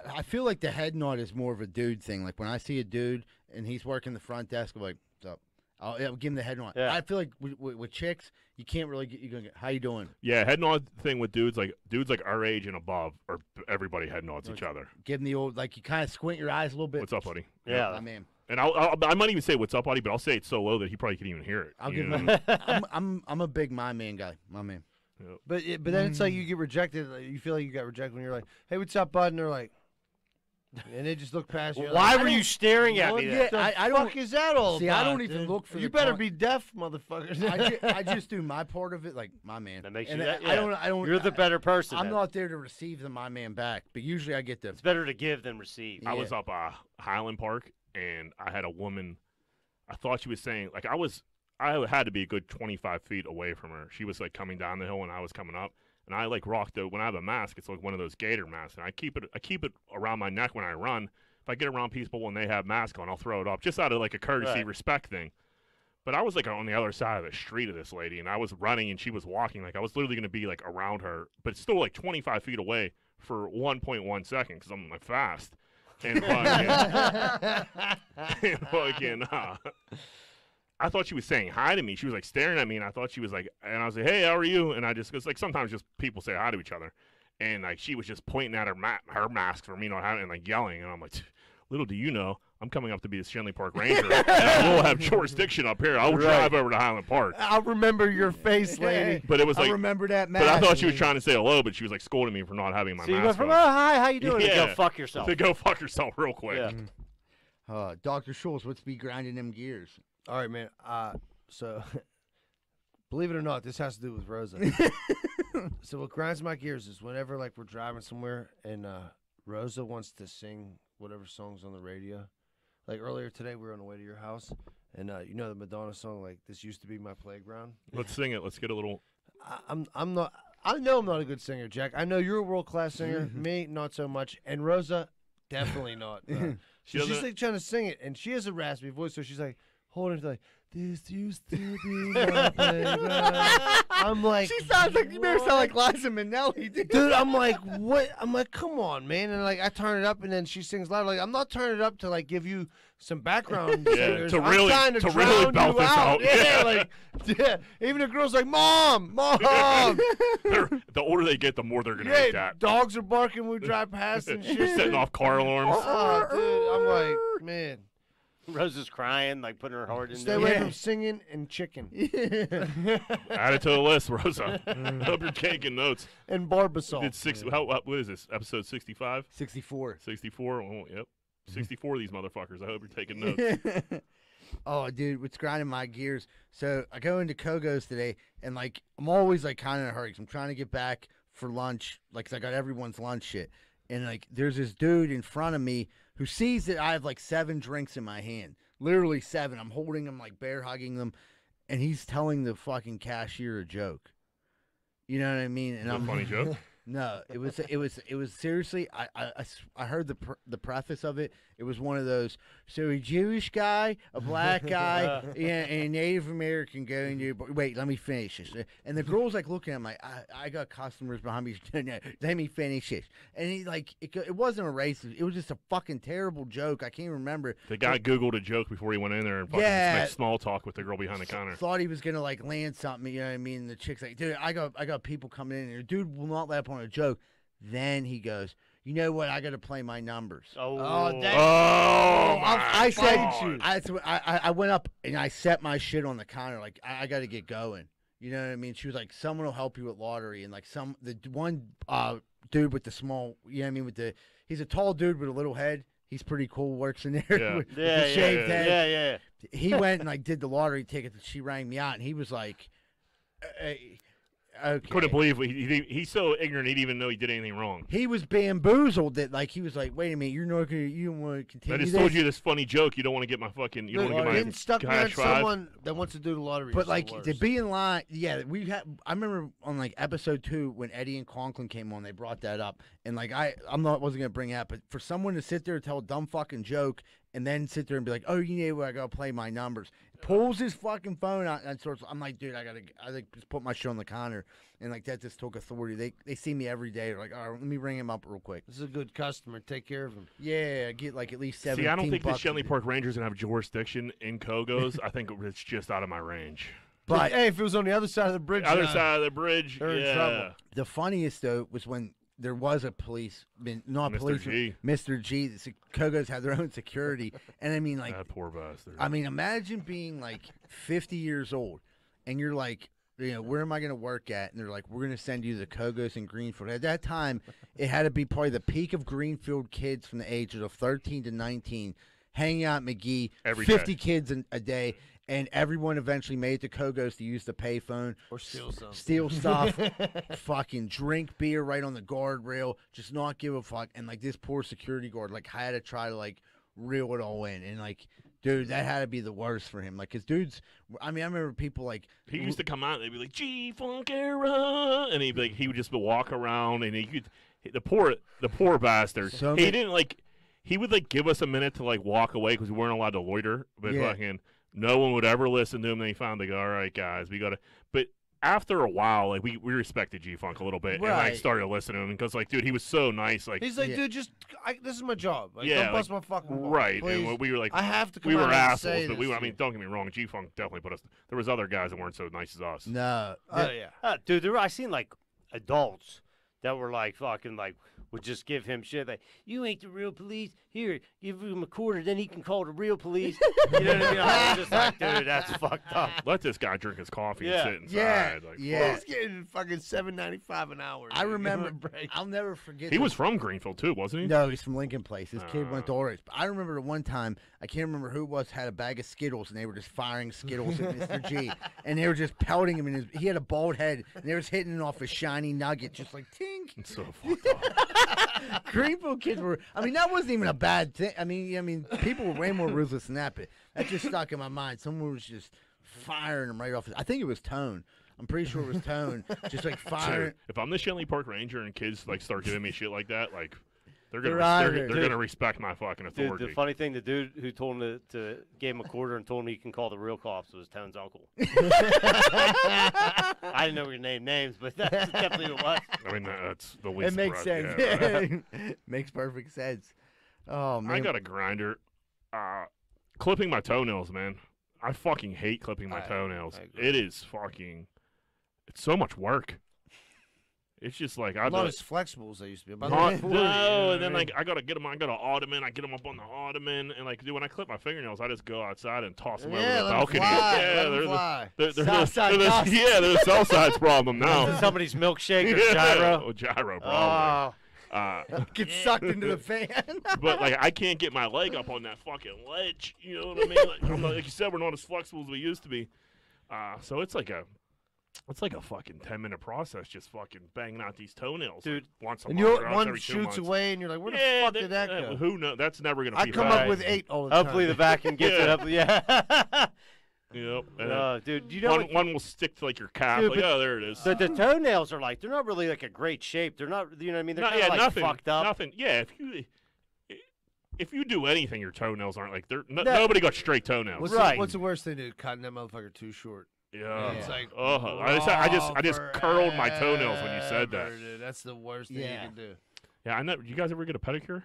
I, I feel like the head nod is more of a dude thing. Like, when I see a dude and he's working the front desk, I'm like, what's up? I'll, I'll give him the head nod. Yeah. I feel like with, with, with chicks, you can't really get... You're gonna get, how you doing? Yeah, head nod thing with dudes, like, dudes like our age and above, or everybody head nods like, each other. Give them the old, like, you kind of squint your eyes a little bit. What's up, buddy? Yeah, I mean, and I'll, I'll, I might even say what's up, buddy, but I'll say it so low that he probably can't even hear it. I'll give him. I'm, I'm, I'm a big my man guy, my man. Yep. But, it, but then mm. it's like you get rejected. Like you feel like you got rejected when you're like, "Hey, what's up, bud?" And they're like, and they just look past you. Well, why like, were you staring at me? What the I, I don't, fuck is that all See, about, I don't even dude. look for. You better be deaf, motherfucker. I, ju I just do my part of it, like my man. That makes and you. That, yeah. I don't. I don't. You're the better person. I'm then. not there to receive the my man back, but usually I get the. It's better to give than receive. Yeah. I was up uh, Highland Park. And I had a woman, I thought she was saying, like, I was, I had to be a good twenty-five feet away from her. She was, like, coming down the hill and I was coming up. And I, like, rocked the, when I have a mask, it's, like, one of those gator masks. And I keep it, I keep it around my neck when I run. If I get around people and they have masks on, I'll throw it up just out of, like, a courtesy right. respect thing. But I was, like, on the other side of the street of this lady. And I was running and she was walking. Like, I was literally going to be, like, around her. But still, like, twenty-five feet away for one point one seconds because I'm, like, fast. And fucking, and fucking uh, I thought she was saying hi to me. She was like staring at me, and I thought she was like, and I was like, "Hey, how are you?" And I just, cause like sometimes just people say hi to each other, and like she was just pointing at her ma her mask for me not having, and like yelling, and I'm like, "Little do you know, I'm coming up to be the Schenley Park Ranger. And I will have jurisdiction up here. I'll right. drive over to Highland Park. I'll remember your face, lady. But it was like I remember that mask. But I thought she was trying to say hello, but she was like scolding me for not having my so mask. You went from, oh, hi, how you doing? Yeah. To go fuck yourself. To go fuck yourself real quick. Yeah. Uh, Doctor Schultz, what's be grinding them gears? All right, man. Uh, so, believe it or not, this has to do with Rosa. So what grinds my gears is whenever like we're driving somewhere and uh, Rosa wants to sing whatever song's on the radio. Like earlier today, we were on the way to your house, and uh, you know the Madonna song, like "This Used to Be My Playground." Let's sing it. Let's get a little. I, I'm I'm not. I know I'm not a good singer, Jack. I know you're a world class singer. Me, not so much. And Rosa, definitely not. Uh, she she's just like trying to sing it, and she has a raspy voice, so she's like holding it like "This Used to Be My Playground." I'm like, she sounds like you better sound like Liza Minnelli, dude. Dude, I'm like, what? I'm like, come on, man. And like, I turn it up, and then she sings loud. Like, I'm not turning it up to like give you some background yeah, to really, I'm to, to really belt this out. out. Yeah, yeah, like, yeah. Even the girl's like, mom, mom. The older they get, the more they're gonna yeah, hate that. Dogs are barking when we drive past and shit. You're setting off car alarms. Oh, dude, I'm like, man. Rosa's crying, like putting her heart into it. Stay away from singing and chicken. Yeah. Add it to the list, Rosa. I hope you're taking notes. And Barbasol. Did six, yeah. how, what is this, episode sixty-five? sixty-four. sixty-four, oh, yep. sixty-four of these motherfuckers. I hope you're taking notes. Oh, dude, what's grinding my gears? So I go into Kogo's today, and like I'm always like kind of in a hurry because I'm trying to get back for lunch. Like, 'cause I got everyone's lunch shit. And like there's this dude in front of me who sees that I have like seven drinks in my hand, literally seven. I'm holding them, like bear hugging them, and he's telling the fucking cashier a joke. You know what I mean? And I'm, a funny joke. No, it was it was it was seriously. I I, I heard the pr the preface of it. It was one of those. So a Jewish guy, a black guy, and, and a Native American going to. Wait, let me finish this. And the girl's like looking at me. Like, I I got customers behind me. No, let me finish this. And he like it, it wasn't a racist. It was just a fucking terrible joke. I can't remember. The guy it, googled a joke before he went in there and fucking yeah, made small talk with the girl behind the counter. Thought he was gonna like land something. You know what I mean? And the chick's like, dude, I got I got people coming in here. Dude will not laugh on a joke. Then he goes, you know what? I got to play my numbers. Oh, oh, that, oh I, I said, I, I, I went up and I set my shit on the counter. Like, I, I got to get going. You know what I mean? She was like, someone will help you with lottery. And like some, the one uh, dude with the small, you know what I mean? With the, he's a tall dude with a little head. He's pretty cool. Works in there. Yeah. with, yeah, with the shaved yeah, yeah, head. Yeah, yeah. He went and like did the lottery ticket. She rang me out and he was like, hey, okay. Couldn't believe he, he, he's so ignorant he'd even know he did anything wrong. He was bamboozled that like he was like, wait a minute, you're not gonna, you don't want to continue. I just this? told you this funny joke. You don't want to get my fucking. You don't want to get my. Stuck there someone that wants to do the lottery. But like to be in line, yeah. We had. I remember on like episode two when Eddie and Conklin came on, they brought that up, and like I, I'm not wasn't gonna bring that, but for someone to sit there and tell a dumb fucking joke and then sit there and be like, oh, you know what? I gotta play my numbers. Pulls his fucking phone out and sorts. I'm like, dude, I gotta, I like just put my shit on the counter, and like that just took authority. They they see me every day. They're like, all right, let me ring him up real quick. This is a good customer. Take care of him. Yeah, get like at least seven. See, I don't think the Schenley Park Rangers gonna have jurisdiction in Kogo's. I think it's just out of my range. But hey, if it was on the other side of the bridge, other uh, side of the bridge, they're yeah. in trouble. The funniest though was when. There was a policeman, not policeman, Mister G. The Kogo's had their own security, and I mean, like, that poor bastard. I mean, imagine being like fifty years old, and you're like, you know, where am I going to work at? And they're like, we're going to send you the Kogo's in Greenfield. At that time, it had to be probably the peak of Greenfield kids from the ages of thirteen to nineteen, hanging out at McGee, Every fifty day. kids a day. And everyone eventually made the Kogo's to use the payphone. Or steal stuff. Steal stuff. Fucking drink beer right on the guardrail. Just not give a fuck. And, like, this poor security guard, like, had to try to, like, reel it all in. And, like, dude, that had to be the worst for him. Like, his dudes, I mean, I remember people, like. He used to come out and they'd be like, G-Funkera. And he'd be like, he would just walk around. And he could, the poor, the poor bastard. So he didn't, like, he would, like, give us a minute to, like, walk away because we weren't allowed to loiter. But yeah. fucking. No one would ever listen to him. They found, they go, all right, guys, we got to. But after a while, like, we, we respected G-Funk a little bit. Right. And I like, started listening to him because, like, dude, he was so nice. Like, he's like, yeah. dude, just, I, this is my job. Like, yeah, don't bust like, my fucking ball. Right. Please. And we were like, I have to come we were assholes, but we were, I mean, don't get me wrong. G-Funk definitely put us. There was other guys that weren't so nice as us. No. Oh, yeah. Uh, dude, there were, I seen, like, adults that were, like, fucking, like, would just give him shit like, you ain't the real police. Here, give him a quarter, then he can call the real police. You know what I mean? I'm just like, dude, that's fucked up. Let this guy drink his coffee yeah. and sit inside. Yeah, like, yeah. He's getting fucking seven ninety-five an hour. I remember, break. I'll never forget. He that. was from Greenfield, too, wasn't he? No, he's from Lincoln Place. His uh, kid went to Orange. But I remember one time, I can't remember who it was, had a bag of Skittles, and they were just firing Skittles at Mister G. And they were just pelting him, and his, he had a bald head, and they were hitting it off a shiny nugget, just like, tink. It's so fucked up. Greenfield kids were. I mean, that wasn't even a bad thing. I mean, I mean, people were way more ruthless than that. But that just stuck in my mind. Someone was just firing them right off. I think it was Tone. I'm pretty sure it was Tone. Just like firing. Dude, if I'm the Schenley Park Ranger and kids like start giving me shit like that, like they're gonna they're, they're, they're gonna respect my fucking authority. Dude, the funny thing, the dude who told him to, to gave him a quarter and told him he can call the real cops was Tone's uncle. I didn't know we were named names, but that's definitely what it was. I mean, that's the least. It makes sense. Yeah, right? Makes perfect sense. Oh man, I got a grinder. Uh, clipping my toenails, man. I fucking hate clipping my I, toenails. I it is fucking. It's so much work. It's just like I not as flexible as they used to be. About not, forty, no, you know and then I mean? like I gotta get them. I got an ottoman. I get them up on the ottoman, and like, dude, when I clip my fingernails, I just go outside and toss them yeah, over the balcony. Fly, yeah, they're the, they're, they're the, they're the yeah, they're the south side's problem now. Somebody's milkshake or yeah. gyro, oh, gyro problem. Oh. Uh, get sucked into the fan. But like, I can't get my leg up on that fucking ledge. You know what I mean? Like, I'm not, like you said, we're not as flexible as we used to be. Uh, so it's like a. It's like a fucking ten minute process just fucking banging out these toenails. Dude, once a and month. And one shoots months. away and you're like, where the yeah, fuck they, did that uh, go? Who knows? That's never going to be I come bad. up with eight all the time. Hopefully the vacuum gets yeah. it up. Yeah. Yep. And uh, dude, you know one, what, one will stick to like your calf. Dude, like, oh, there it is. The, the toenails are like they're not really like a great shape. They're not, you know what I mean? They're not, kinda, yeah, like nothing, fucked up. Nothing. Yeah. If you if you do anything, your toenails aren't like they're no, no. Nobody got straight toenails. What's right. The, what's the worst thing to do? Cutting that motherfucker too short. Yeah. yeah. It's like oh, oh, I just I just I just curled my toenails when you said that. Dude, that's the worst thing yeah. you can do. Yeah, I know. You guys ever get a pedicure?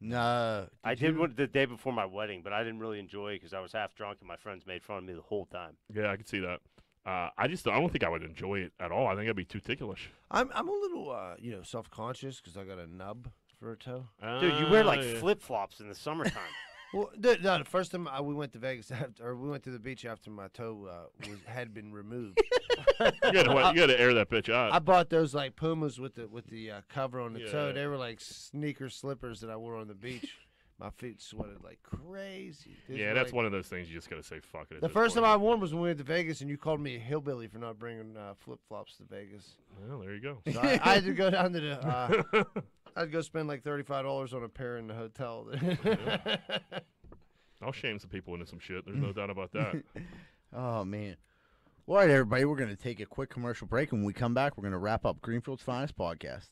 No. Did I did one the day before my wedding, but I didn't really enjoy it because I was half drunk and my friends made fun of me the whole time. Yeah, I could see that. Uh, I just I don't think I would enjoy it at all. I think I'd be too ticklish. I'm I'm a little uh, you know, self-conscious because I got a nub for a toe. Uh, Dude, you wear like yeah. flip-flops in the summertime. Well, the, no, the first time I, we went to Vegas, after, or we went to the beach after my toe uh, was, had been removed. You gotta, you gotta air that bitch out. I bought those like Pumas with the with the uh, cover on the yeah. toe. They were like sneaker slippers that I wore on the beach. My feet sweated like crazy. This yeah, that's like, one of those things you just gotta say fuck it. The first point. time I wore was when we went to Vegas, and you called me a hillbilly for not bringing uh, flip flops to Vegas. Well, there you go. So I, I had to go down to the. Uh, I'd go spend like thirty-five dollars on a pair in the hotel. Yeah. I'll shame some people into some shit. There's no doubt about that. Oh, man. Well, all right, everybody. We're going to take a quick commercial break. When we come back, we're going to wrap up Greenfield's Finest Podcast.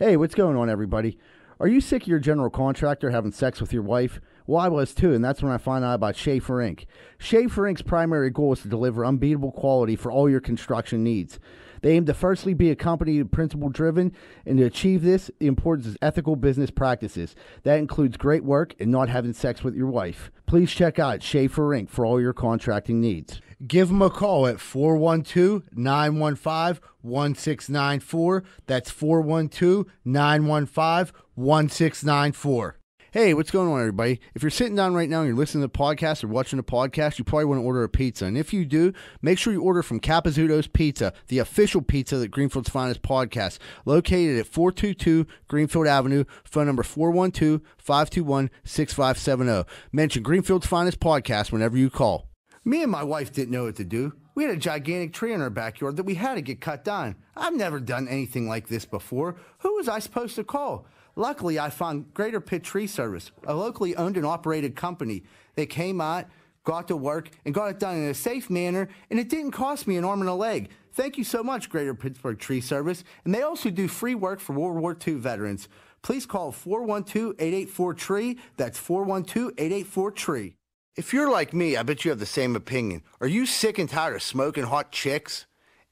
Hey, what's going on, everybody? Are you sick of your general contractor having sex with your wife? Well, I was too, and that's when I found out about Schaefer Incorporated. Schaefer Incorporated's primary goal is to deliver unbeatable quality for all your construction needs. They aim to firstly be a company principle-driven, and to achieve this, the importance is ethical business practices. That includes great work and not having sex with your wife. Please check out Schaefer Incorporated for all your contracting needs. Give them a call at four one two, nine one five, one six nine four. That's four one two, nine one five, one six nine four. Hey, what's going on, everybody? If you're sitting down right now and you're listening to the podcast or watching the podcast, you probably want to order a pizza. And if you do, make sure you order from Capizzuto's Pizza, the official pizza of the Greenfield's Finest Podcast, located at four twenty-two Greenfield Avenue, phone number four one two, five two one, six five seven zero. Mention Greenfield's Finest Podcast whenever you call. Me and my wife didn't know what to do. We had a gigantic tree in our backyard that we had to get cut down. I've never done anything like this before. Who was I supposed to call? Luckily, I found Greater Pittsburgh Tree Service, a locally owned and operated company. They came out, got to work, and got it done in a safe manner, and it didn't cost me an arm and a leg. Thank you so much, Greater Pittsburgh Tree Service. And they also do free work for World War Two veterans. Please call four one two, eight eight four, T R E E. That's four one two, eight eight four, T R E E. If you're like me, I bet you have the same opinion. Are you sick and tired of smoking hot chicks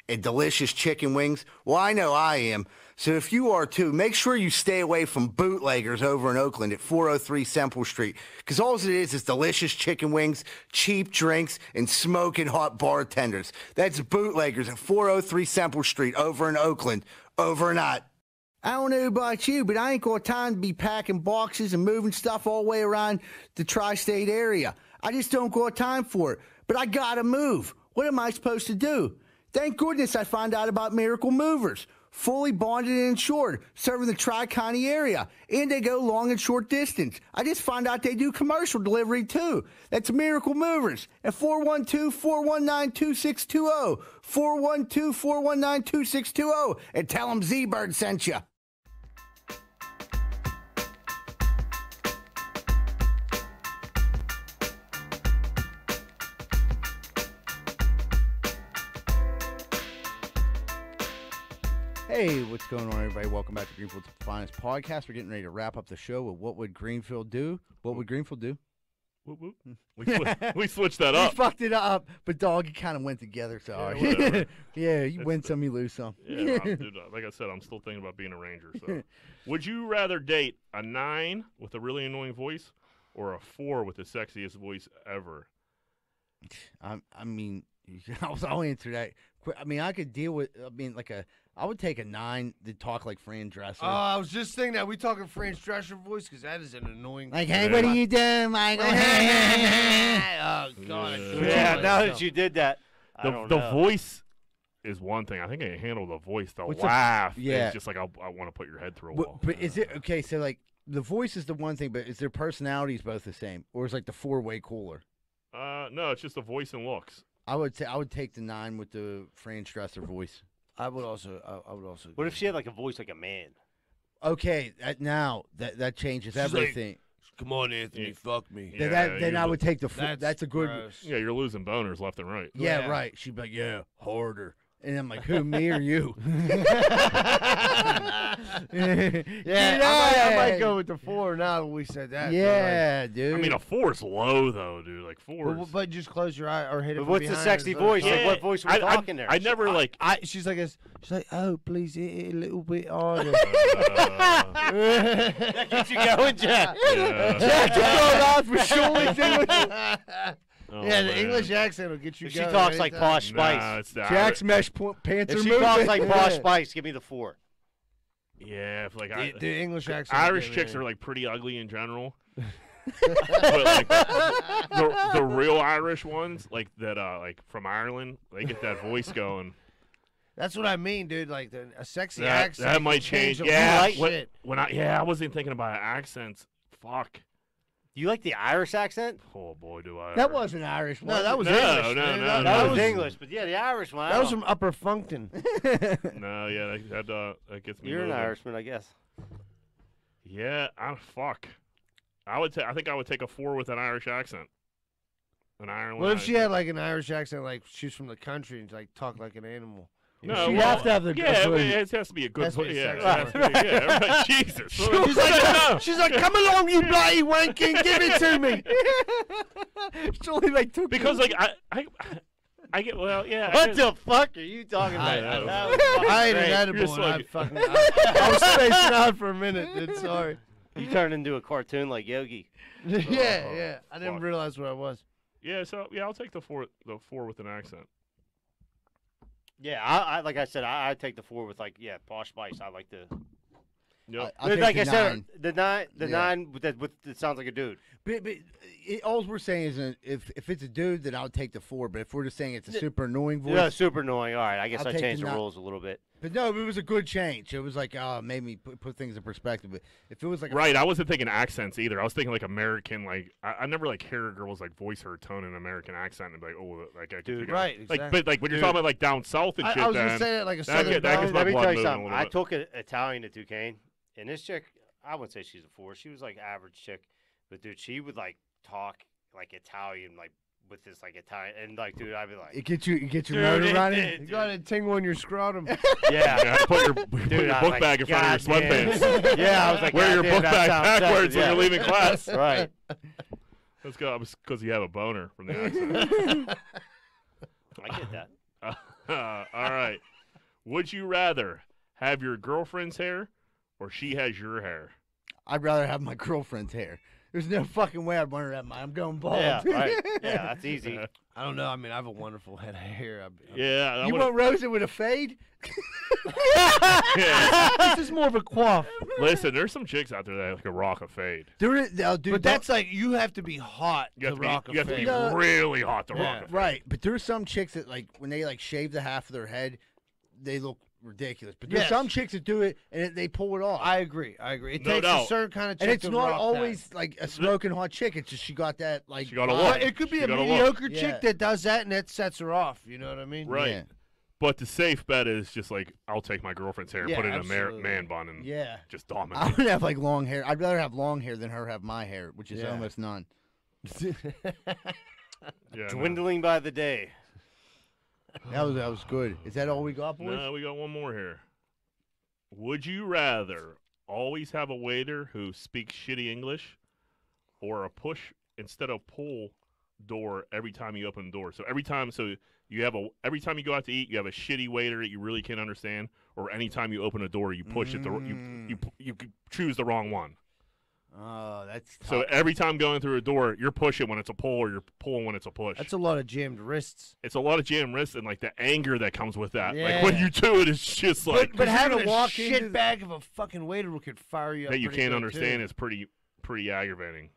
and delicious chicken wings? Well, I know I am. So if you are too, make sure you stay away from Bootleggers over in Oakland at four oh three Semple Street, because all it is is delicious chicken wings, cheap drinks, and smoking hot bartenders. That's Bootleggers at four oh three Semple Street over in Oakland, overnight. I don't know about you, but I ain't got time to be packing boxes and moving stuff all the way around the tri-state area. I just don't got time for it, but I gotta move. What am I supposed to do? Thank goodness I found out about Miracle Movers. Fully bonded and insured, serving the Tri-County area, and they go long and short distance. I just found out they do commercial delivery too. That's Miracle Movers at four one two, four one nine, two six two zero, four one two, four one nine, two six two zero, and tell them Z-Bird sent you. Hey, what's going on, everybody? Welcome back to Greenfield's Finest Podcast. We're getting ready to wrap up the show with What Would Greenfield Do? What would Greenfield do? Whoop, whoop. We, sli we switched that up. We fucked it up, but, dog, it kind of went together. So yeah, yeah you it's win the, some, you lose some. Yeah, I'm, dude, like I said, I'm still thinking about being a ranger. So, would you rather date a nine with a really annoying voice or a four with the sexiest voice ever? I, I mean, I'll answer that. I mean, I could deal with, I mean, like a, I would take a nine to talk like Fran Drescher. Oh, I was just thinking that. We talking Fran Drescher voice? Because that is an annoying... Like, hey, what are you doing, Michael? Oh, God. Yeah, now that you did that, I don't know. The voice is one thing. I think I can handle the voice. The laugh is just like, I want to put your head through a wall. But is it... Okay, so, like, the voice is the one thing, but is their personalities both the same? Or is, like, the four way cooler? Uh, no, it's just the voice and looks. I would say I would take the nine with the Fran Drescher voice. I would also. I, I would also. What if she had like a voice like a man? Okay, that, now that that changes She's everything. Like, Come on, Anthony, yeah. fuck me. Yeah, that, then I would take the food. That's, that's a good. Gross. Yeah, you're losing boners left and right. Yeah, yeah. right. She'd be like, yeah, harder. And I'm like, who, me or you? yeah, yeah. I, might, I might go with the four now when we said that. Yeah, like, dude. I mean, a four is low, though, dude. Like, four but, but just close your eye or hit it but from what's behind. What's the sexy voice? Yeah. Like, what voice was talking I, there? I never, like. I, I, she's like, she's like, oh, please, hit it a little bit harder. That keeps you going, Jack. Yeah. Jack, you're going on for sure. Oh, yeah, the man. English accent will get you if going. She talks like Posh Spice. Nah, it's not Jack's right. mesh pants if are moving. If she talks like Posh Spice, give me the four. Yeah, if like the, I, the English accent. Irish chicks are like pretty ugly in general. But like the, the real Irish ones, like that, uh, like from Ireland, they get that voice going. That's what I mean, dude. Like the, a sexy that, accent. That might change. change yeah, what, when I yeah, I wasn't thinking about accents. Fuck. Do you like the Irish accent? Oh, boy, do I. That ever. wasn't Irish. No, that was no, English. No, no, no, that, that was English, but, yeah, the Irish one. That was from Upper Funkton. No, yeah, that, that, uh, that gets me You're moving. An Irishman, I guess. Yeah, I'm fuck. I would I think I would take a four with an Irish accent. An Ireland What if accent. She had, like, an Irish accent, like she's from the country and, like, talk like an animal? No, she well, have to have the yeah, good it has to be a good place. Yeah, right. yeah right. Jesus. She's like, no. She's like, come along, you bloody wanking, give it to me. It's only like two because people. Like I, I, I get well, yeah. What the fuck are you talking I about? Know. That I ain't an edible. Like... I fucking. I, I was spacing out for a minute. Dude, sorry. You turned into a cartoon like Yogi. yeah, oh, yeah. I didn't fuck. realize what I was. Yeah, so yeah, I'll take the four, the four with an accent. Yeah, I, I like I said, I, I take the four with like yeah, Posh Spice. I like the. Yep. I, I like I said, nine. the nine, the yeah. nine with that with it sounds like a dude. But, but it, all we're saying is uh, if if it's a dude, then I'll take the four. But if we're just saying it's a super annoying voice, yeah, super annoying. All right, I guess I'll I changed the, the rules a little bit. But no, it was a good change. It was like uh, made me put, put things in perspective. But if it was like right, a, I wasn't thinking accents either. I was thinking like American. Like I, I never like hear a girl's like voice her tone in an American accent and be like oh like I could dude right like exactly. But like when dude. You're talking about like down south and I, shit. I was then, gonna say that like a southern. That, that Let me tell you something. I took an Italian at Duquesne. And this chick, I wouldn't say she's a four. She was like average chick, but dude, she would like talk like Italian, like with this like Italian, and like dude, I'd be like, it gets you, you get your motor running. You got a tingle in your scrotum. Yeah, yeah put your, dude, put your book like, bag in God front of your sweatpants. Yeah, I was like, wear your dude, book bag backwards yeah. when you're leaving class. Right. Let's go. Because you have a boner from the accent. I get that. Uh, uh, all right. Would you rather have your girlfriend's hair? Or she has your hair. I'd rather have my girlfriend's hair. There's no fucking way I'd want her to have mine. I'm going bald. Yeah, right. Yeah, that's easy. Uh, I don't know. I mean, I have a wonderful head of hair. I'm, I'm, yeah. I you wanna... want Rosa with a fade? This is more of a quaff. Listen, there's some chicks out there that like a rock a fade. There is, oh, dude, but that's like you have to be hot you to rock be, a you fade. You have to be really hot to yeah. rock a fade. Right, but there's some chicks that like when they like shave the half of their head, they look. Ridiculous, but there's yes. some chicks that do it and it, they pull it off. I agree, I agree. It no takes doubt. A certain kind of chick, and it's to not always that. Like a smoking hot chick. It's just she got that like. She got a look. It could be she a mediocre a chick yeah. that does that and that sets her off. You know what I mean? Right. Yeah. But the safe bet is just like I'll take my girlfriend's hair, yeah, and put it absolutely. in a man bun, and yeah. just dominate. I would have like long hair. I'd rather have long hair than her have my hair, which is yeah. almost none. yeah, Dwindling no. by the day. That was that was good. Is that all we got, boys? No, we got one more here. Would you rather always have a waiter who speaks shitty English, or a push instead of pull door every time you open the door? So every time, so you have a every time you go out to eat, you have a shitty waiter that you really can't understand, or any time you open a door, you push mm. it. The, you you you choose the wrong one. Oh, that's tough. So every time going through a door, you're pushing when it's a pull or you're pulling when it's a push. That's a lot of jammed wrists. It's a lot of jammed wrists and, like, the anger that comes with that. Yeah. Like, when you do it, it's just like... But, but having a walk shit the... bag of a fucking waiter who could fire you up that you can't understand too. Is pretty pretty aggravating.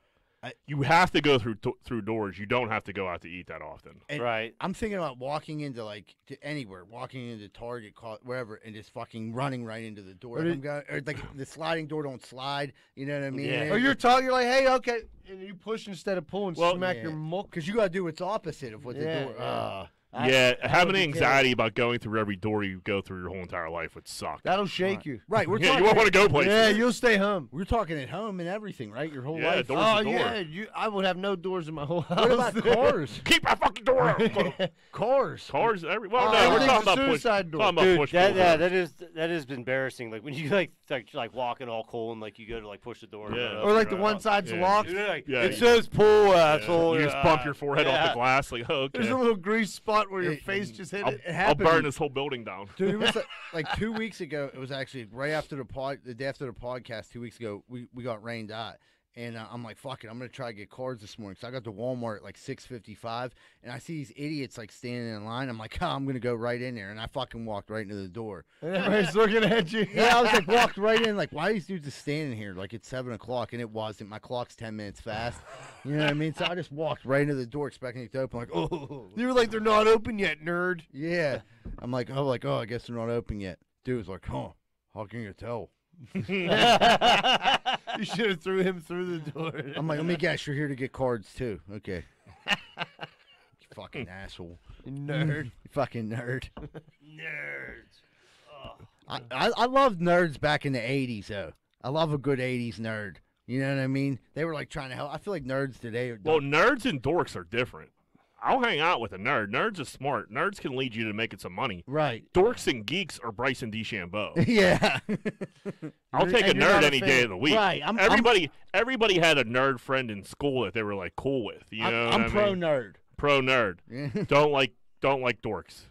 I, you have to go through through doors. You don't have to go out to eat that often. Right. I'm thinking about walking into, like, to anywhere, walking into Target, wherever, and just fucking running right into the door. Or, did, I'm going, or like, the sliding door don't slide. You know what I mean? Yeah. Or you're talking, you're like, hey, okay. And you push instead of pulling, well, smack yeah. your muck. Because you got to do what's opposite of what yeah. the door. Uh, I, yeah, I having anxiety about going through every door you go through your whole entire life would suck. That'll shake right. you. Right. We're yeah, talking, you won't want to go places. Yeah, you'll stay home. We're talking at home and everything, right? Your whole yeah, life. Doors oh, door. yeah. You, I would have no doors in my whole house. What about cars? Keep my fucking door open. Cars. Cars. Every, well, uh, no, we're talking about suicide push, door. Talking Dude, about push that, yeah, that is that has been embarrassing. Like, when you, like, like, like walking all cool and, like, you go to, like, push the door. Yeah. Or, like, the one side's locked. It says pull, asshole. You just bump your forehead off the glass. Like, okay. There's a little grease spot where your it, face just hit I'll, it. It happened. I'll burn this whole building down. Dude, it was like, like two weeks ago. It was actually right after the pod, the day after the podcast. Two weeks ago, we, we got rained out, and uh, I'm like, fuck it, I'm gonna try to get cards this morning. So I got to Walmart at like six fifty-five, and I see these idiots like standing in line. I'm like, oh, I'm gonna go right in there, and I fucking walked right into the door. And everybody's looking at you. Yeah, I was like, walked right in. Like, why are these dudes just standing here? Like, it's seven o'clock, and it wasn't. My clock's ten minutes fast. You know what I mean? So I just walked right into the door expecting it to open. Like, oh. You were like, they're not open yet, nerd. Yeah. I'm like, oh, like, oh, I guess they're not open yet. Dude was like, huh, how can you tell? You should have threw him through the door. I'm like, let me guess, you're here to get cards too. Okay. You fucking asshole. Nerd. You fucking nerd. Nerds. Oh. I, I, I loved nerds back in the eighties, though. I love a good eighties nerd. You know what I mean? They were like trying to help. I feel like nerds today are well, nerds and dorks are different. I'll hang out with a nerd. Nerds are smart. Nerds can lead you to making some money. Right. Dorks and geeks are Bryson DeChambeau. Yeah. I'll take and a nerd any a day of the week. Right. I'm, everybody, I'm, everybody had a nerd friend in school that they were like cool with. You I'm, know, I'm pro mean? nerd. Pro nerd. Don't like. Don't like dorks.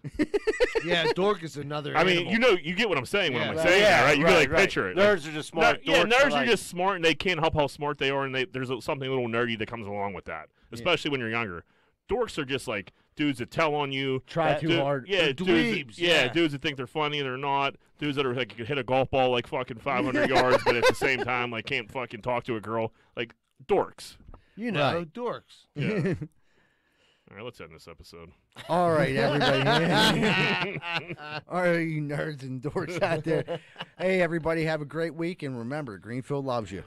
Yeah, dork is another. I mean, animal. You know, you get what I'm saying. Yeah, when I'm right, saying yeah, that, right? You right, can like right. picture it. Nerds like, are just smart. No, dorks yeah, nerds are, like, are just smart, and they can't help how smart they are, and they, there's something a little nerdy that comes along with that, especially yeah. when you're younger. Dorks are just like dudes that tell on you, try too dude, hard. Yeah, dudes dweebs, that, yeah, yeah, dudes that think they're funny, they're not. Dudes that are like you could hit a golf ball like fucking five hundred yards, but at the same time, like can't fucking talk to a girl. Like dorks. You know, right. dorks. Yeah. All right, let's end this episode. All right, everybody. All right, you nerds and dorks out there. Hey, everybody, have a great week, and remember, Greenfield loves you.